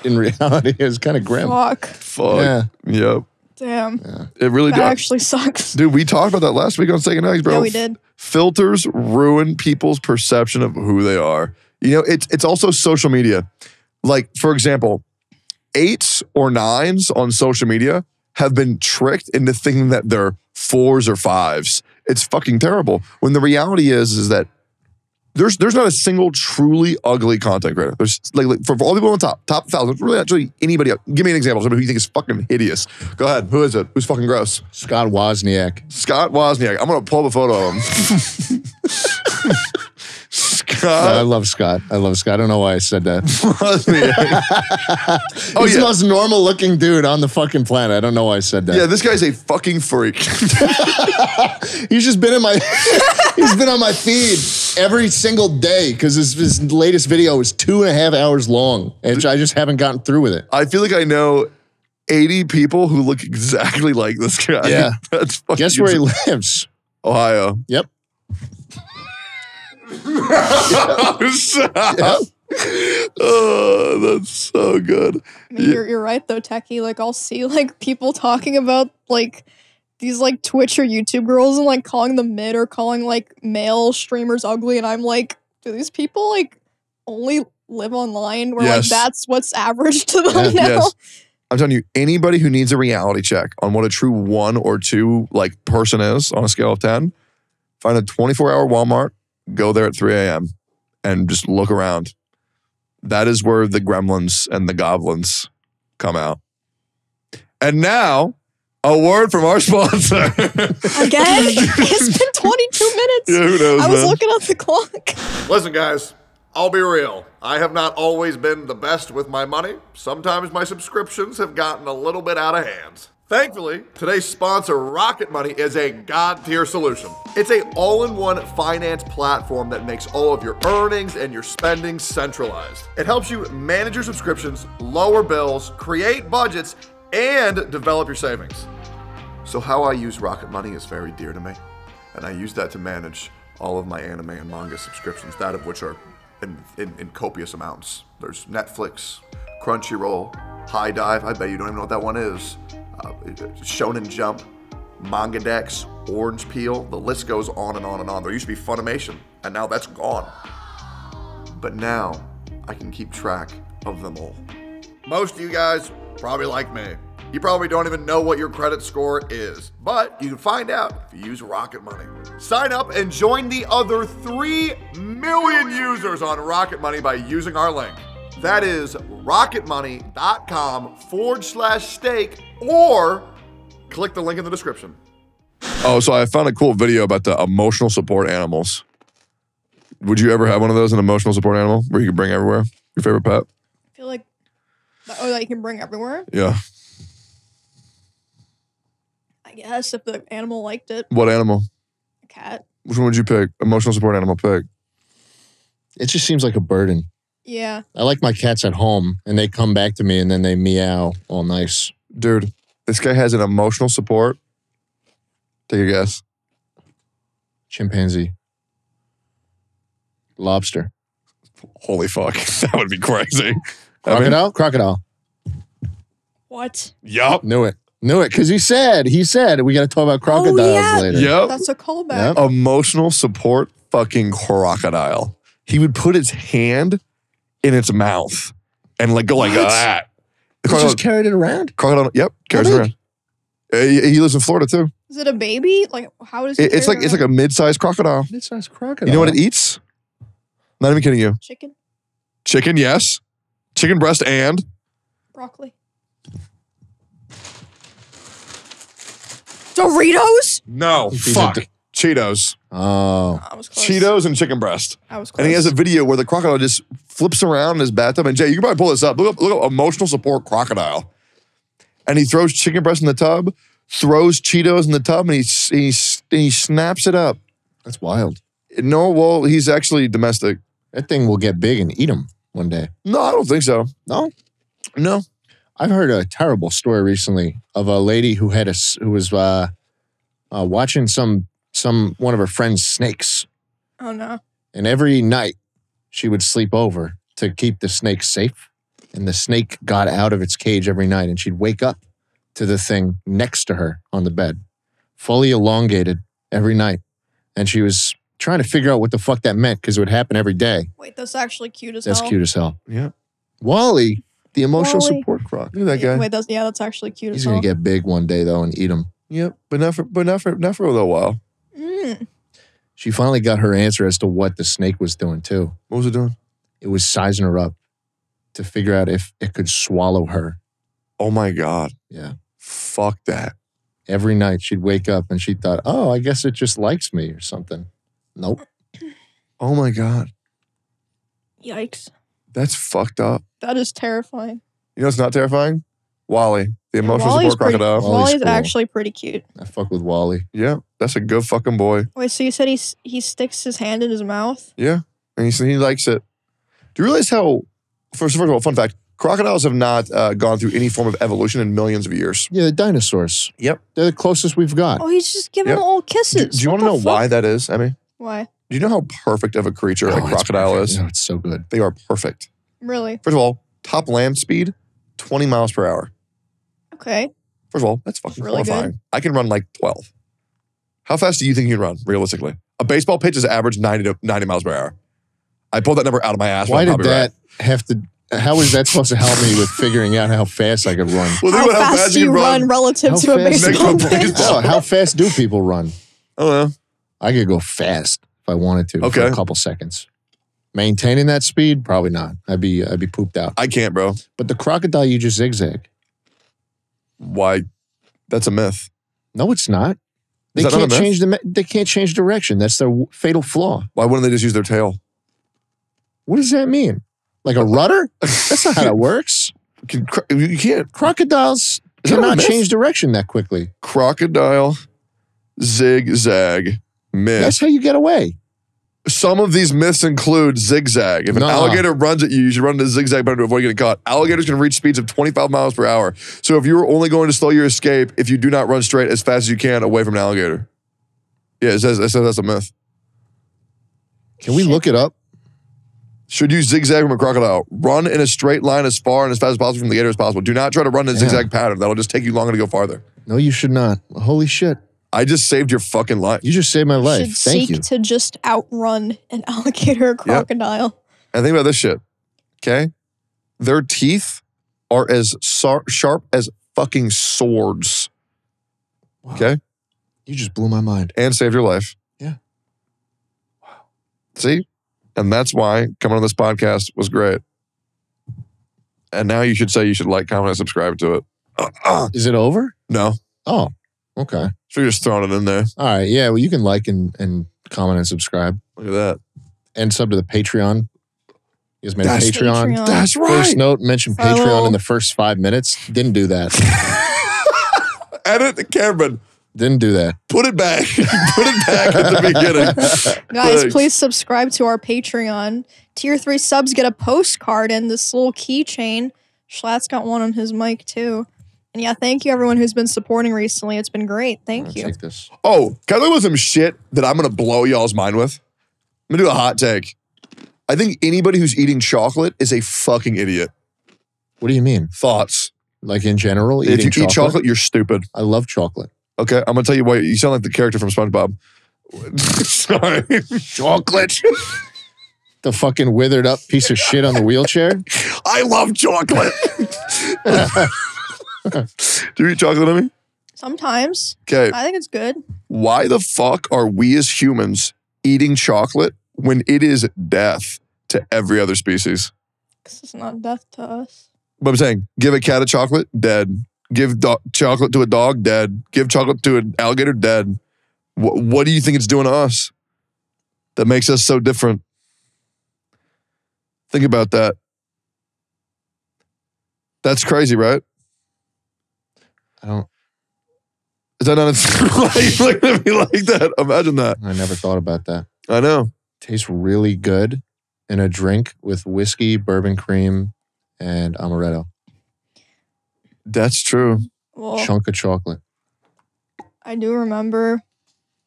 In reality, it was kind of grim. Fuck. Yeah. Yep. Damn. Yeah. It really does. That actually sucks. Dude, we talked about that last week on Steak and Eggs, bro. Yeah, we did. Filters ruin people's perception of who they are. You know, it's also social media. Like, for example, 8s or 9s on social media have been tricked into thinking that they're 4s or 5s. It's fucking terrible. When the reality is that there's not a single truly ugly content creator. There's like for all the people on top 1,000, really actually anybody else. Give me an example. Somebody who you think is fucking hideous. Go ahead. Who is it? Who's fucking gross? Scott Wozniak. Scott Wozniak. I'm gonna pull the photo of him. Scott. No, I love Scott. I love Scott. I don't know why I said that. Wozniak. Oh, he's the most normal looking dude on the fucking planet. I don't know why I said that. Yeah, this guy's a fucking freak. He's just been in my he's been on my feed every single day because his latest video is 2.5 hours long, and I just haven't gotten through with it. I feel like I know 80 people who look exactly like this guy. Yeah. That's fucking Guess where he lives? Ohio. Yep. Yep. Oh, that's so good. I mean, you're right though, Techie. Like, I'll see like people talking about like these like Twitch or YouTube girls and like calling them mid or calling like male streamers ugly, and I'm like, do these people like only live online where like that's what's average to them now? Yes. I'm telling you, anybody who needs a reality check on what a true 1 or 2 like person is on a scale of 10, find a 24-hour Walmart. Go there at 3 a.m. and just look around. That is where the gremlins and the goblins come out. And now, a word from our sponsor. Again? It's been 22 minutes. Yeah, who knows, I was looking at the clock. Listen, guys, I'll be real. I have not always been the best with my money. Sometimes my subscriptions have gotten a little bit out of hand. Thankfully, today's sponsor, Rocket Money, is a god-tier solution. It's an all-in-one finance platform that makes all of your earnings and your spending centralized. It helps you manage your subscriptions, lower bills, create budgets, and develop your savings. So how I use Rocket Money is very dear to me, and I use that to manage all of my anime and manga subscriptions, that of which are in copious amounts. There's Netflix, Crunchyroll, High Dive, I bet you don't even know what that one is. Shonen Jump, Manga Dex, Orange Peel, the list goes on and on and on. There used to be Funimation, and now that's gone. But now, I can keep track of them all. Most of you guys, probably like me, you probably don't even know what your credit score is, but you can find out if you use Rocket Money. Sign up and join the other 3 million users on Rocket Money by using our link. That is rocketmoney.com/steak, or click the link in the description. Oh, so I found a cool video about the emotional support animals. Would you ever have one of those, an emotional support animal, where you can bring everywhere? Your favorite pet? I feel like, oh, that you can bring everywhere? Yeah. I guess, if the animal liked it. What animal? A cat. Which one would you pick? Emotional support animal pick. It just seems like a burden. Yeah. I like my cats at home, and they come back to me, and then they meow all nice. Dude, this guy has an emotional support Take a guess. Chimpanzee. Lobster. Holy fuck. That would be crazy. Crocodile? I mean, crocodile. What? Yup. Knew it. Because he said we got to talk about crocodiles later. Yep. That's a callback. Yep. Emotional support fucking crocodile. He would put his hand in its mouth and like go like that. He just carried it around? Crocodile. Yep. Carries it around. He lives in Florida too. Is it a baby? Like how does it? It's like a mid-sized crocodile. Mid-sized crocodile. You know what it eats? Not even kidding you. Chicken. Chicken, yes. Chicken breast and broccoli. Doritos? No. Fuck. Cheetos. Oh. I was close. Cheetos and chicken breast. I was close. And he has a video where the crocodile just flips around in his bathtub. And Jay, you can probably pull this up. Look up emotional support crocodile. And he throws chicken breast in the tub, throws Cheetos in the tub, and he snaps it up. That's wild. No, well, he's actually domestic. That thing will get big and eat them one day. No, I don't think so. No? No. I've heard a terrible story recently of a lady who had who was watching one of her friend's snakes. Oh no! And every night she would sleep over to keep the snake safe, and the snake got out of its cage every night, and she'd wake up to the thing next to her on the bed, fully elongated every night, and she was trying to figure out what the fuck that meant because it would happen every day. Wait, that's actually cute as hell. That's cute as hell. Yeah, Wally. The emotional support croc. Look at that guy. Wait, that's actually cute. He's gonna get big one day though and eat him. Yep, but not for a little while. Mm. She finally got her answer as to what the snake was doing too. What was it doing? It was sizing her up to figure out if it could swallow her. Oh my god. Yeah. Fuck that. Every night she'd wake up and she thought, "Oh, I guess it just likes me or something." Nope. Oh my god. Yikes. That's fucked up. That is terrifying. You know what's not terrifying? Wally. The emotional support crocodile. Wally's cool. Actually pretty cute. I fuck with Wally. Yeah, that's a good fucking boy. Wait, so you said he sticks his hand in his mouth? Yeah, and he likes it. Do you realize how, first of all, fun fact, crocodiles have not gone through any form of evolution in millions of years. Yeah, the dinosaurs. Yep. They're the closest we've got. Oh, he's just giving them all kisses. Do you want to know why that is, Emmy? Why? Do you know how perfect of a creature a crocodile is? No, it's so good. They are perfect. Really? First of all, top land speed, 20 miles per hour. Okay. First of all, that's fucking horrifying. Good. I can run like 12. How fast do you think you can run, realistically? A baseball pitch is average 90 miles per hour. I pulled that number out of my ass. Why did that have to... How is that supposed to help me with figuring out how fast I could run? Well, how fast do you run relative to a baseball pitch? Oh, how fast do people run? I don't know. I could go fast. I wanted to for a couple seconds. Maintaining that speed? Probably not. I'd be pooped out. I can't, bro. But the crocodile, you just zigzag. Why? That's a myth. No, it's not. They can't change direction. That's their fatal flaw. Why wouldn't they just use their tail? What does that mean? Like a rudder? That's not how that works. You can't. Crocodiles cannot change direction that quickly. Crocodile zigzag. Myth. That's how you get away. Some of these myths include zigzag. If an alligator runs at you, you should run into zigzag better to avoid getting caught. Alligators can reach speeds of 25 miles per hour. So if you're only going to slow your escape, if you do not run straight as fast as you can away from an alligator. Yeah, it says that's a myth. Can we look it up? Should you zigzag from a crocodile? Run in a straight line as far and as fast as possible from the gator as possible. Do not try to run in a zigzag pattern. That'll just take you longer to go farther. No, you should not. Holy shit. I just saved your fucking life. You just saved my life. Thank you. Seek to just outrun an alligator or crocodile. Yep. And think about this shit, okay? Their teeth are as sharp as fucking swords, wow. Okay? You just blew my mind. And saved your life. Yeah. Wow. See? And that's why coming on this podcast was great. And now you should say you should like, comment, and subscribe to it. Is it over? No. Oh. Okay. So you're just throwing it in there. All right. Yeah. Well, you can like and comment and subscribe. Look at that. And sub to the Patreon. You guys made a Patreon. That's right. First note mentioned Patreon in the first 5 minutes. Didn't do that. Edit, Cameron. Didn't do that. Put it back. Put it back at the beginning. Guys, please subscribe to our Patreon. Tier 3 subs get a postcard and this little keychain. Schlatt's got one on his mic too. And yeah, thank you everyone who's been supporting recently. It's been great. Thank you. Take this. Oh, can I look with some shit that I'm going to blow y'all's mind with? I'm going to do a hot take. I think anybody who's eating chocolate is a fucking idiot. What do you mean? Thoughts. Like in general, if you eat chocolate, you're stupid. I love chocolate. Okay, I'm going to tell you why. You sound like the character from SpongeBob. Sorry. Chocolate. The fucking withered up piece of shit on the wheelchair. I love chocolate. Do you eat chocolate on me? Sometimes. Okay. I think it's good. Why the fuck are we as humans eating chocolate when it is death to every other species? Because it's not death to us. But I'm saying, give a cat a chocolate, dead. Give chocolate to a dog, dead. Give chocolate to an alligator, dead. What do you think it's doing to us that makes us so different? Think about that. That's crazy, right? I don't. Is that not a... You're looking at me like that. Imagine that. I never thought about that. I know. Tastes really good in a drink with whiskey, bourbon cream, and amaretto. That's true. Well, chunk of chocolate. I do remember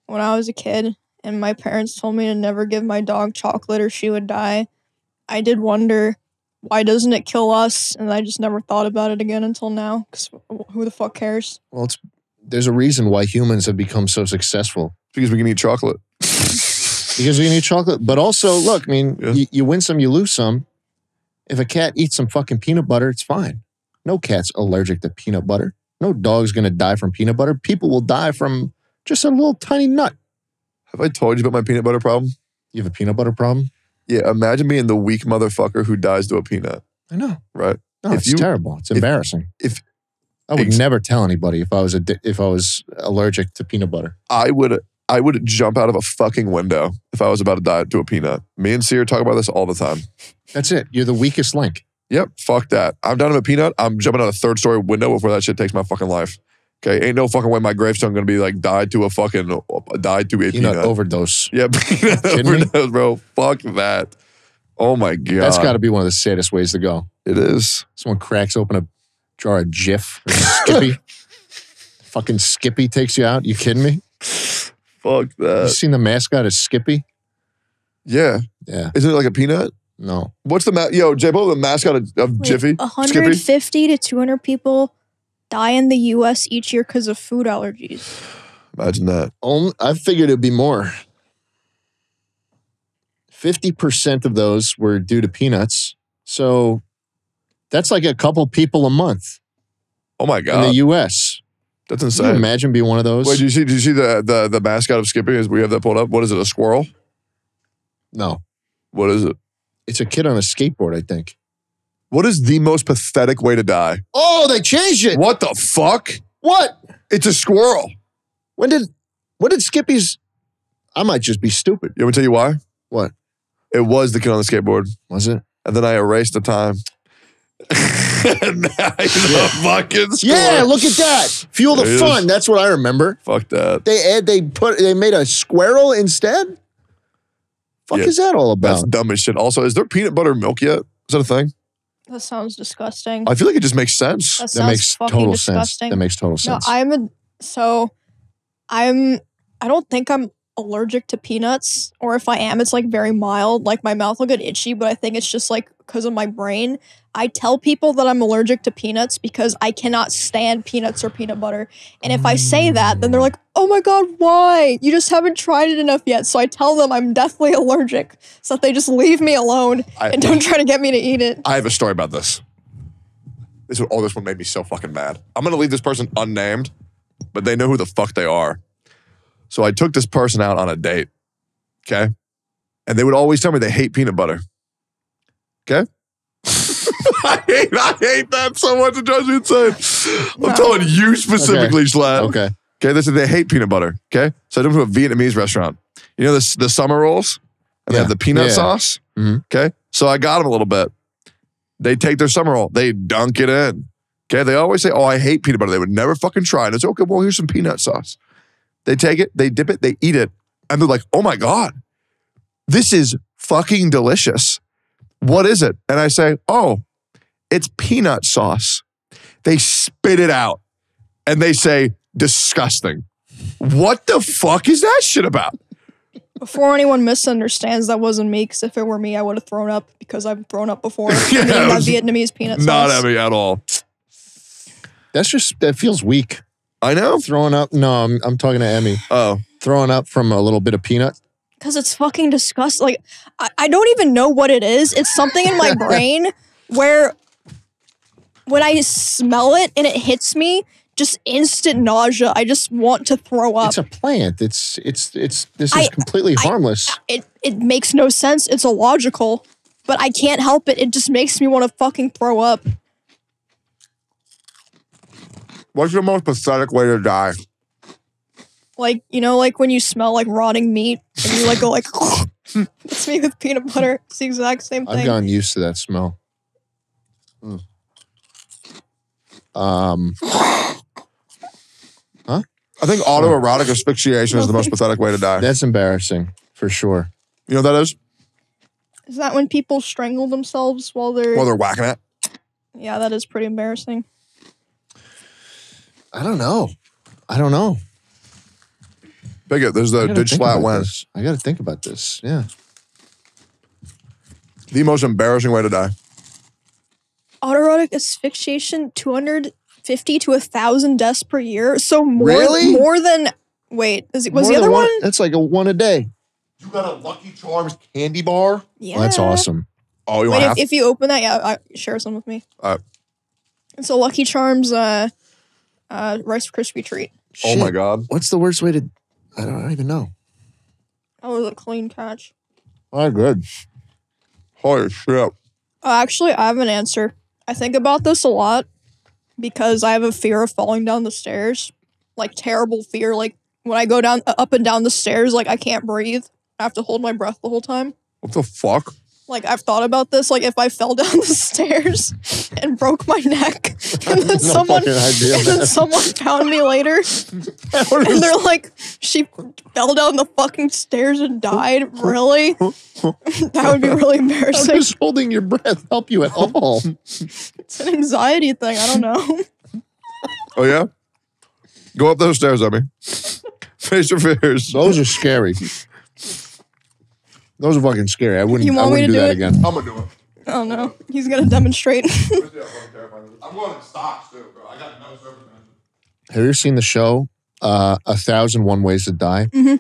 when I was a kid and my parents told me to never give my dog chocolate or she would die. I did wonder, why doesn't it kill us? And I just never thought about it again until now. Because who the fuck cares? Well, there's a reason why humans have become so successful. Because we can eat chocolate. Because we can eat chocolate. But also, look, I mean, yeah. You win some, you lose some. If a cat eats some fucking peanut butter, it's fine. No cat's allergic to peanut butter. No dog's going to die from peanut butter. People will die from just a little tiny nut. Have I told you about my peanut butter problem? You have a peanut butter problem? Yeah, imagine being the weak motherfucker who dies to a peanut. I know. Right? No, it's terrible. It's embarrassing. I would never tell anybody if I was allergic to peanut butter. I would jump out of a fucking window if I was about to die to a peanut. Me and Seer talk about this all the time. That's it. You're the weakest link. Yep. Fuck that. I'm down to a peanut. I'm jumping out a third-story window before that shit takes my fucking life. Okay, ain't no fucking way my gravestone gonna be like died to a peanut overdose. Yeah, peanut overdose, bro. Fuck that. Oh my god, that's got to be one of the saddest ways to go. It is. Someone cracks open a jar of Jif or Skippy. Fucking Skippy takes you out. You kidding me? Fuck that. You seen the mascot as Skippy? Yeah. Yeah. Isn't it like a peanut? No. What's the Jambo, the mascot of Jiffy? 150 Skippy? To 200 people die in the U.S. each year because of food allergies. Imagine that. I figured it'd be more. 50% of those were due to peanuts. So that's like a couple people a month. Oh my god! In the U.S. That's insane. Can you imagine being one of those? Wait, do you see the mascot of Skippy? As we have that pulled up, what is it? A squirrel? No. What is it? It's a kid on a skateboard, I think. What is the most pathetic way to die? Oh, they changed it. What the fuck? What? It's a squirrel. When did Skippy's... I might just be stupid. You want me to tell you why? What? It was the kid on the skateboard. Was it? And then I erased the time. And now he's a fucking squirrel. Yeah, look at that. Fuel the fun. That's what I remember. Fuck that. They made a squirrel instead? Fuck is that all about? That's dumb as shit. Also, is there peanut butter milk yet? Is that a thing? That sounds disgusting. I feel like it just makes sense. That makes total disgusting. Sense. That makes total sense. No, I don't think I'm allergic to peanuts, or if I am, it's like very mild. Like my mouth will get itchy, but I think it's just like because of my brain. I tell people that I'm allergic to peanuts because I cannot stand peanuts or peanut butter. And if I say that, then they're like, "Oh my god, why? You just haven't tried it enough yet." So I tell them I'm deathly allergic, so that they just leave me alone and don't try to get me to eat it. I have a story about this. This one made me so fucking mad. I'm gonna leave this person unnamed, but they know who the fuck they are. So I took this person out on a date, okay? And they would always tell me they hate peanut butter, okay? I hate that so much. It drives me insane. I'm telling you specifically, Schlatt. Okay. Okay, they said they hate peanut butter, okay? So I took them to a Vietnamese restaurant. You know the summer rolls? And they have the peanut sauce? Mm-hmm. Okay? So I got them a little bit. They take their summer roll. They dunk it in, okay? They always say, oh, I hate peanut butter. They would never fucking try. And it's okay, well, here's some peanut sauce. They take it, they dip it, they eat it, and they're like, oh my god, this is fucking delicious. What is it? And I say, oh, it's peanut sauce. They spit it out and they say, disgusting. What the fuck is that shit about? Before anyone misunderstands, that wasn't me, because if it were me, I would have thrown up, because I've thrown up before. Yeah, that Vietnamese peanut sauce. Not heavy at all. That's just, that feels weak. I know. Throwing up, no, I'm talking to Emmy. Oh. Throwing up from a little bit of peanut. Because it's fucking disgusting. Like, I don't even know what it is. It's something in my brain where when I smell it and it hits me, just instant nausea. I just want to throw up. It's a plant. This is completely harmless. It makes no sense. It's illogical, but I can't help it. It just makes me want to fucking throw up. What's the most pathetic way to die? Like, you know, like when you smell like rotting meat and you like go like, it's me with peanut butter. It's the exact same thing. I've gotten used to that smell. Mm. Huh? I think autoerotic asphyxiation is the most pathetic way to die. That's embarrassing, for sure. You know what that is? Is that when people strangle themselves while they're... While they're whacking it? Yeah, that is pretty embarrassing. I don't know. I don't know. Bigot, there's the Jay Schlatt wins. I gotta think about this, yeah. The most embarrassing way to die. Autoerotic asphyxiation, 250 to 1,000 deaths per year. So more, really? More than, wait, is it, was more the other one? That's like a one a day. You got a Lucky Charms candy bar? Yeah. Oh, that's awesome. Oh, you want half? If you open that, yeah, share some with me. All right. It's a Lucky Charms Rice Krispie treat. Shit. Oh my God. What's the worst way to, I don't even know. That was a clean catch. Oh, good. Holy shit. Actually, I have an answer. I think about this a lot because I have a fear of falling down the stairs. Like, terrible fear. Like, when I go down, up and down the stairs, like, I can't breathe. I have to hold my breath the whole time. What the fuck? Like, I've thought about this. Like, if I fell down the stairs and broke my neck, and then someone found me later, and they're like, she fell down the fucking stairs and died. Really? That would be really embarrassing. How does holding your breath help you at all? It's an anxiety thing. I don't know. Oh, yeah? Go up those stairs, Abby. Face your fears. Those are scary. Those are fucking scary. I wouldn't do that again. I'm gonna do it. Oh no, he's gonna demonstrate. I'm going to stocks too, bro. I got no service. Have you ever seen the show 1,001 Ways to Die? Mm-hmm.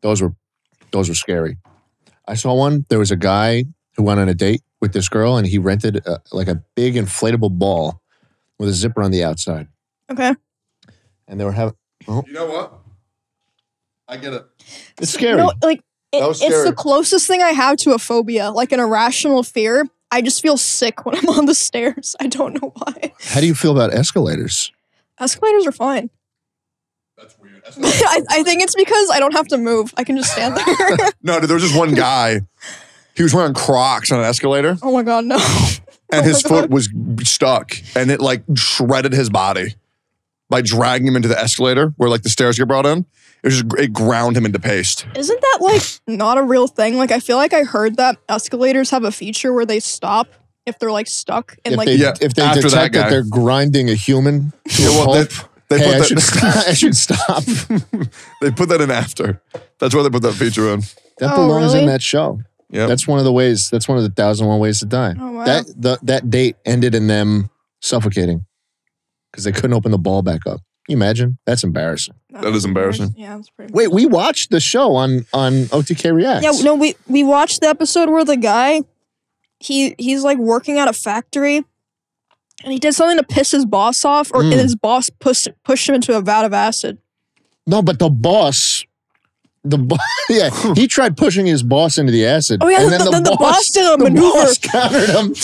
Those were scary. I saw one. There was a guy who went on a date with this girl, and he rented like a big inflatable ball with a zipper on the outside. Okay. And they were having. Oh. You know what? I get it. It's scary. No, like. It's the closest thing I have to a phobia, like an irrational fear. I just feel sick when I'm on the stairs. I don't know why. How do you feel about escalators? Escalators are fine. That's weird. I think it's because I don't have to move. I can just stand there. No, there was just one guy. He was wearing Crocs on an escalator. Oh my God, no. And his foot was stuck, and it like shredded his body by dragging him into the escalator where like the stairs get brought in. It ground him into paste. Isn't that like not a real thing? Like I feel like I heard that escalators have a feature where they stop if they're like stuck and if like if they after detect that they're grinding a human to a pulp, I should stop. They put that in after. That's why they put that feature in. That belongs really? In that show. Yeah, that's one of the ways. That's one of the 1,001 ways to die. Oh, wow. That date ended in them suffocating because they couldn't open the ball back up. You imagine? That's embarrassing. That is embarrassing. Yeah, that's pretty. Wait, we watched the show on OTK Reacts. Yeah, no, we watched the episode where the guy, he's like working at a factory, and he did something to piss his boss off, or his boss pushed him into a vat of acid. No, but the boss, yeah, he tried pushing his boss into the acid. Oh yeah, and then the boss did a maneuver. The boss countered him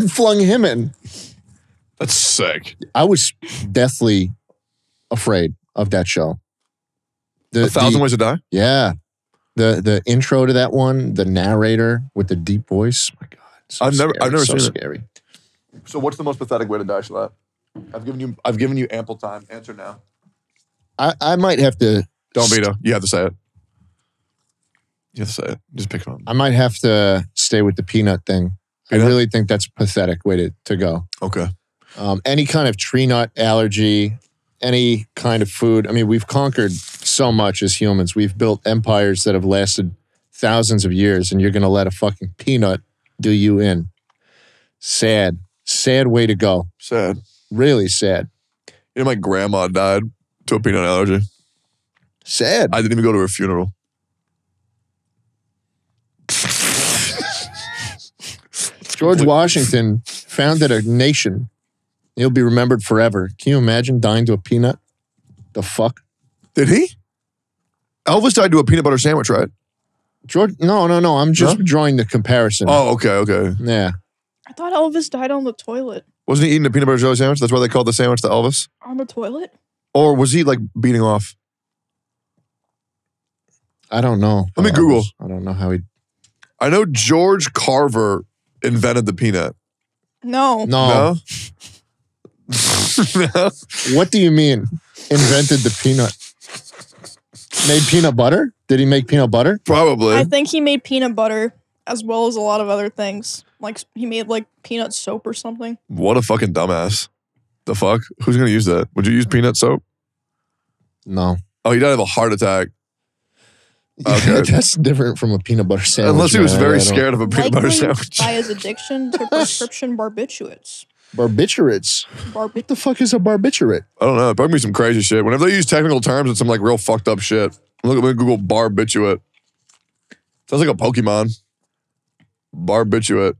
and flung him in. That's sick. I was deathly afraid of that show. 1,001 Ways to Die? Yeah. The intro to that one, the narrator with the deep voice. Oh my God. So I've never seen it. So scary. So what's the most pathetic way to die, Schlatt? I've given you ample time. Answer now. I might have to. Don't be though. You have to say it. You have to say it. Just pick one. I might have to stay with the peanut thing. I really think that's a pathetic way to go. Okay. Any kind of tree nut allergy, any kind of food. I mean, we've conquered so much as humans. We've built empires that have lasted thousands of years, and you're going to let a fucking peanut do you in. Sad. Sad way to go. Sad. Really sad. You know, my grandma died to a peanut allergy. Sad. I didn't even go to her funeral. George Washington founded a nation. He'll be remembered forever. Can you imagine dying to a peanut? The fuck? Did he? Elvis died to a peanut butter sandwich, right? George? No, no, no. I'm just drawing the comparison. Oh, okay, okay. Yeah. I thought Elvis died on the toilet. Wasn't he eating a peanut butter jelly sandwich? That's why they called the sandwich the Elvis? On the toilet? Or was he like beating off? I don't know. Let me Google. I don't know how he... I know George Carver invented the peanut. No. No? No? What do you mean invented the peanut? Made peanut butter? Did he make peanut butter? Probably. I think he made peanut butter as well as a lot of other things. Like he made like peanut soap or something. What a fucking dumbass. The fuck? Who's going to use that? Would you use peanut soap? No. Oh, you don't have a heart attack. Okay. That's different from a peanut butter sandwich. Unless he was very scared of a peanut butter sandwich. By his addiction to prescription barbiturates. Barbiturates? What the fuck is a barbiturate? I don't know. It probably be some crazy shit. Whenever they use technical terms, it's some like real fucked up shit. Look at me Google barbiturate. Sounds like a Pokemon. Barbiturate.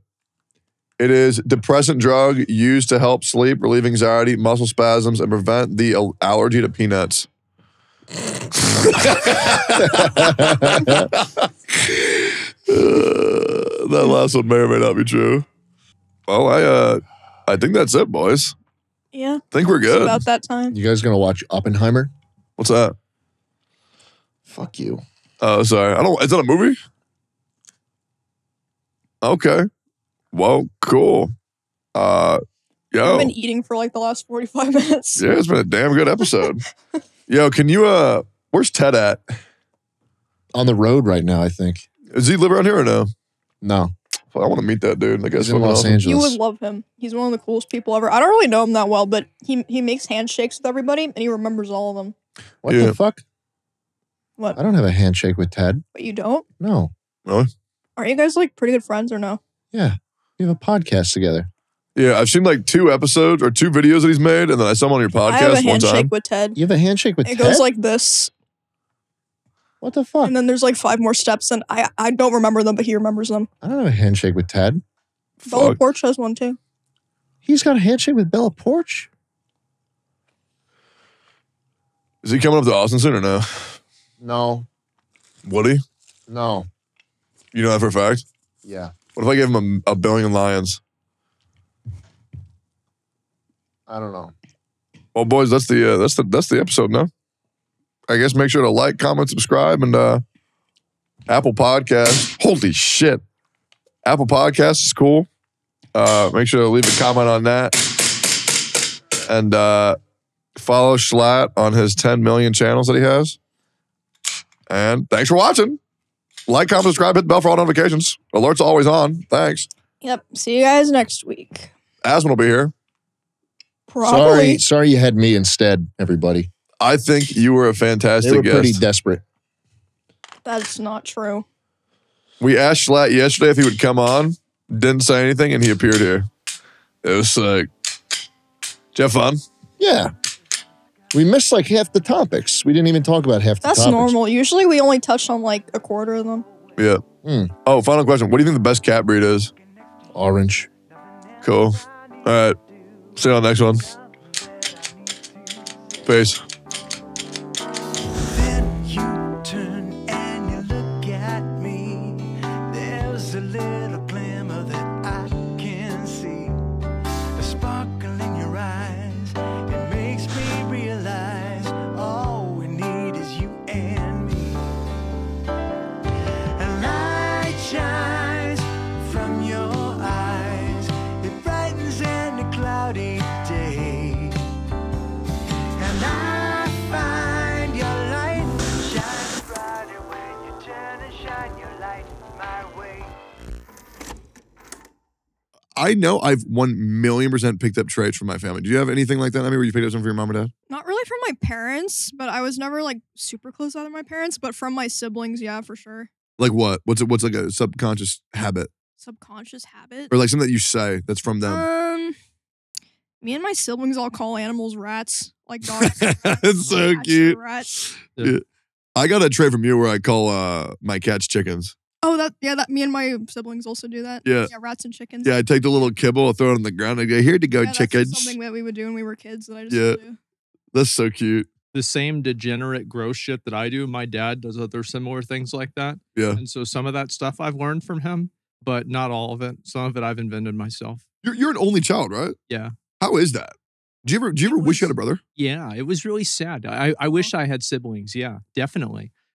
It is a depressant drug used to help sleep, relieve anxiety, muscle spasms, and prevent the allergy to peanuts. That last one may or may not be true. Well, I think that's it, boys. Yeah, I think we're good. It's about that time. You guys gonna watch Oppenheimer? What's that? Fuck you. Oh, sorry. I don't. Is that a movie? Okay. Well, cool. Yo, I've been eating for like the last 45 minutes. Yeah, it's been a damn good episode. Yo, can you, where's Ted at? On the road right now, I think. Does he live around here or no? No. I want to meet that dude. I guess he's in Los Angeles. You would love him. He's one of the coolest people ever. I don't really know him that well, but he makes handshakes with everybody, and he remembers all of them. What the fuck? What? I don't have a handshake with Ted. But you don't? No. Really? Are you guys, like, pretty good friends or no? Yeah. We have a podcast together. Yeah, I've seen like 2 episodes or 2 videos that he's made, and then I saw him on your podcast one time. I have a handshake with Ted. You have a handshake with Ted? It goes like this. What the fuck? And then there's like 5 more steps, and I don't remember them, but he remembers them. I don't have a handshake with Ted. Bella Porch has one too. He's got a handshake with Bella Porch? Is he coming up to Austin soon or no? No. Would he? No. You know that for a fact? Yeah. What if I gave him a billion lions? I don't know. Well, boys, that's the episode now. I guess make sure to like, comment, subscribe, and Apple Podcasts. Holy shit, Apple Podcasts is cool. Make sure to leave a comment on that, and follow Schlatt on his 10 million channels that he has. And thanks for watching. Like, comment, subscribe, hit the bell for all notifications. Alerts always on. Thanks. Yep. See you guys next week. Asmund will be here. Probably. Sorry you had me instead, everybody. I think you were a fantastic guest. They were pretty desperate. That's not true. We asked Schlatt yesterday if he would come on, didn't say anything, and he appeared here. It was sick. Did you have fun? Yeah. We missed like half the topics. We didn't even talk about half the topics. That's normal. Usually we only touched on like 1/4 of them. Yeah. Mm. Oh, final question. What do you think the best cat breed is? Orange. Cool. All right. See you on the next one. Peace. Then you turn and you look at me. There's a little glimmer that I can see. The sparkle in your eyes, it makes me realize all we need is you and me. A light shines from your eyes, it brightens any cloudy day. And I know I've 1,000,000% picked up traits from my family. Do you have anything like that? I mean, where you picked up something from your mom or dad? Not really from my parents, but I was never like super close out of my parents, but from my siblings, yeah, for sure. Like what? What's like a subconscious habit? Subconscious habit? Or like something that you say that's from them? Me and my siblings all call animals rats. Like dogs. That's so cute. Rats. Yeah. I got a trait from you where I call my cats chickens. Oh, that yeah, that me and my siblings also do that. Yeah. Yeah, rats and chickens. Yeah, I take the little kibble, I throw it on the ground, I go, here to go, yeah, chickens. That's something that we would do when we were kids that I just yeah. do. That's so cute. The same degenerate gross shit that I do, my dad does other similar things like that. Yeah. And so some of that stuff I've learned from him, but not all of it. Some of it I've invented myself. You're an only child, right? Yeah. How is that? Do you ever wish you had a brother? Yeah, it was really sad. I wish I had siblings. Yeah, definitely.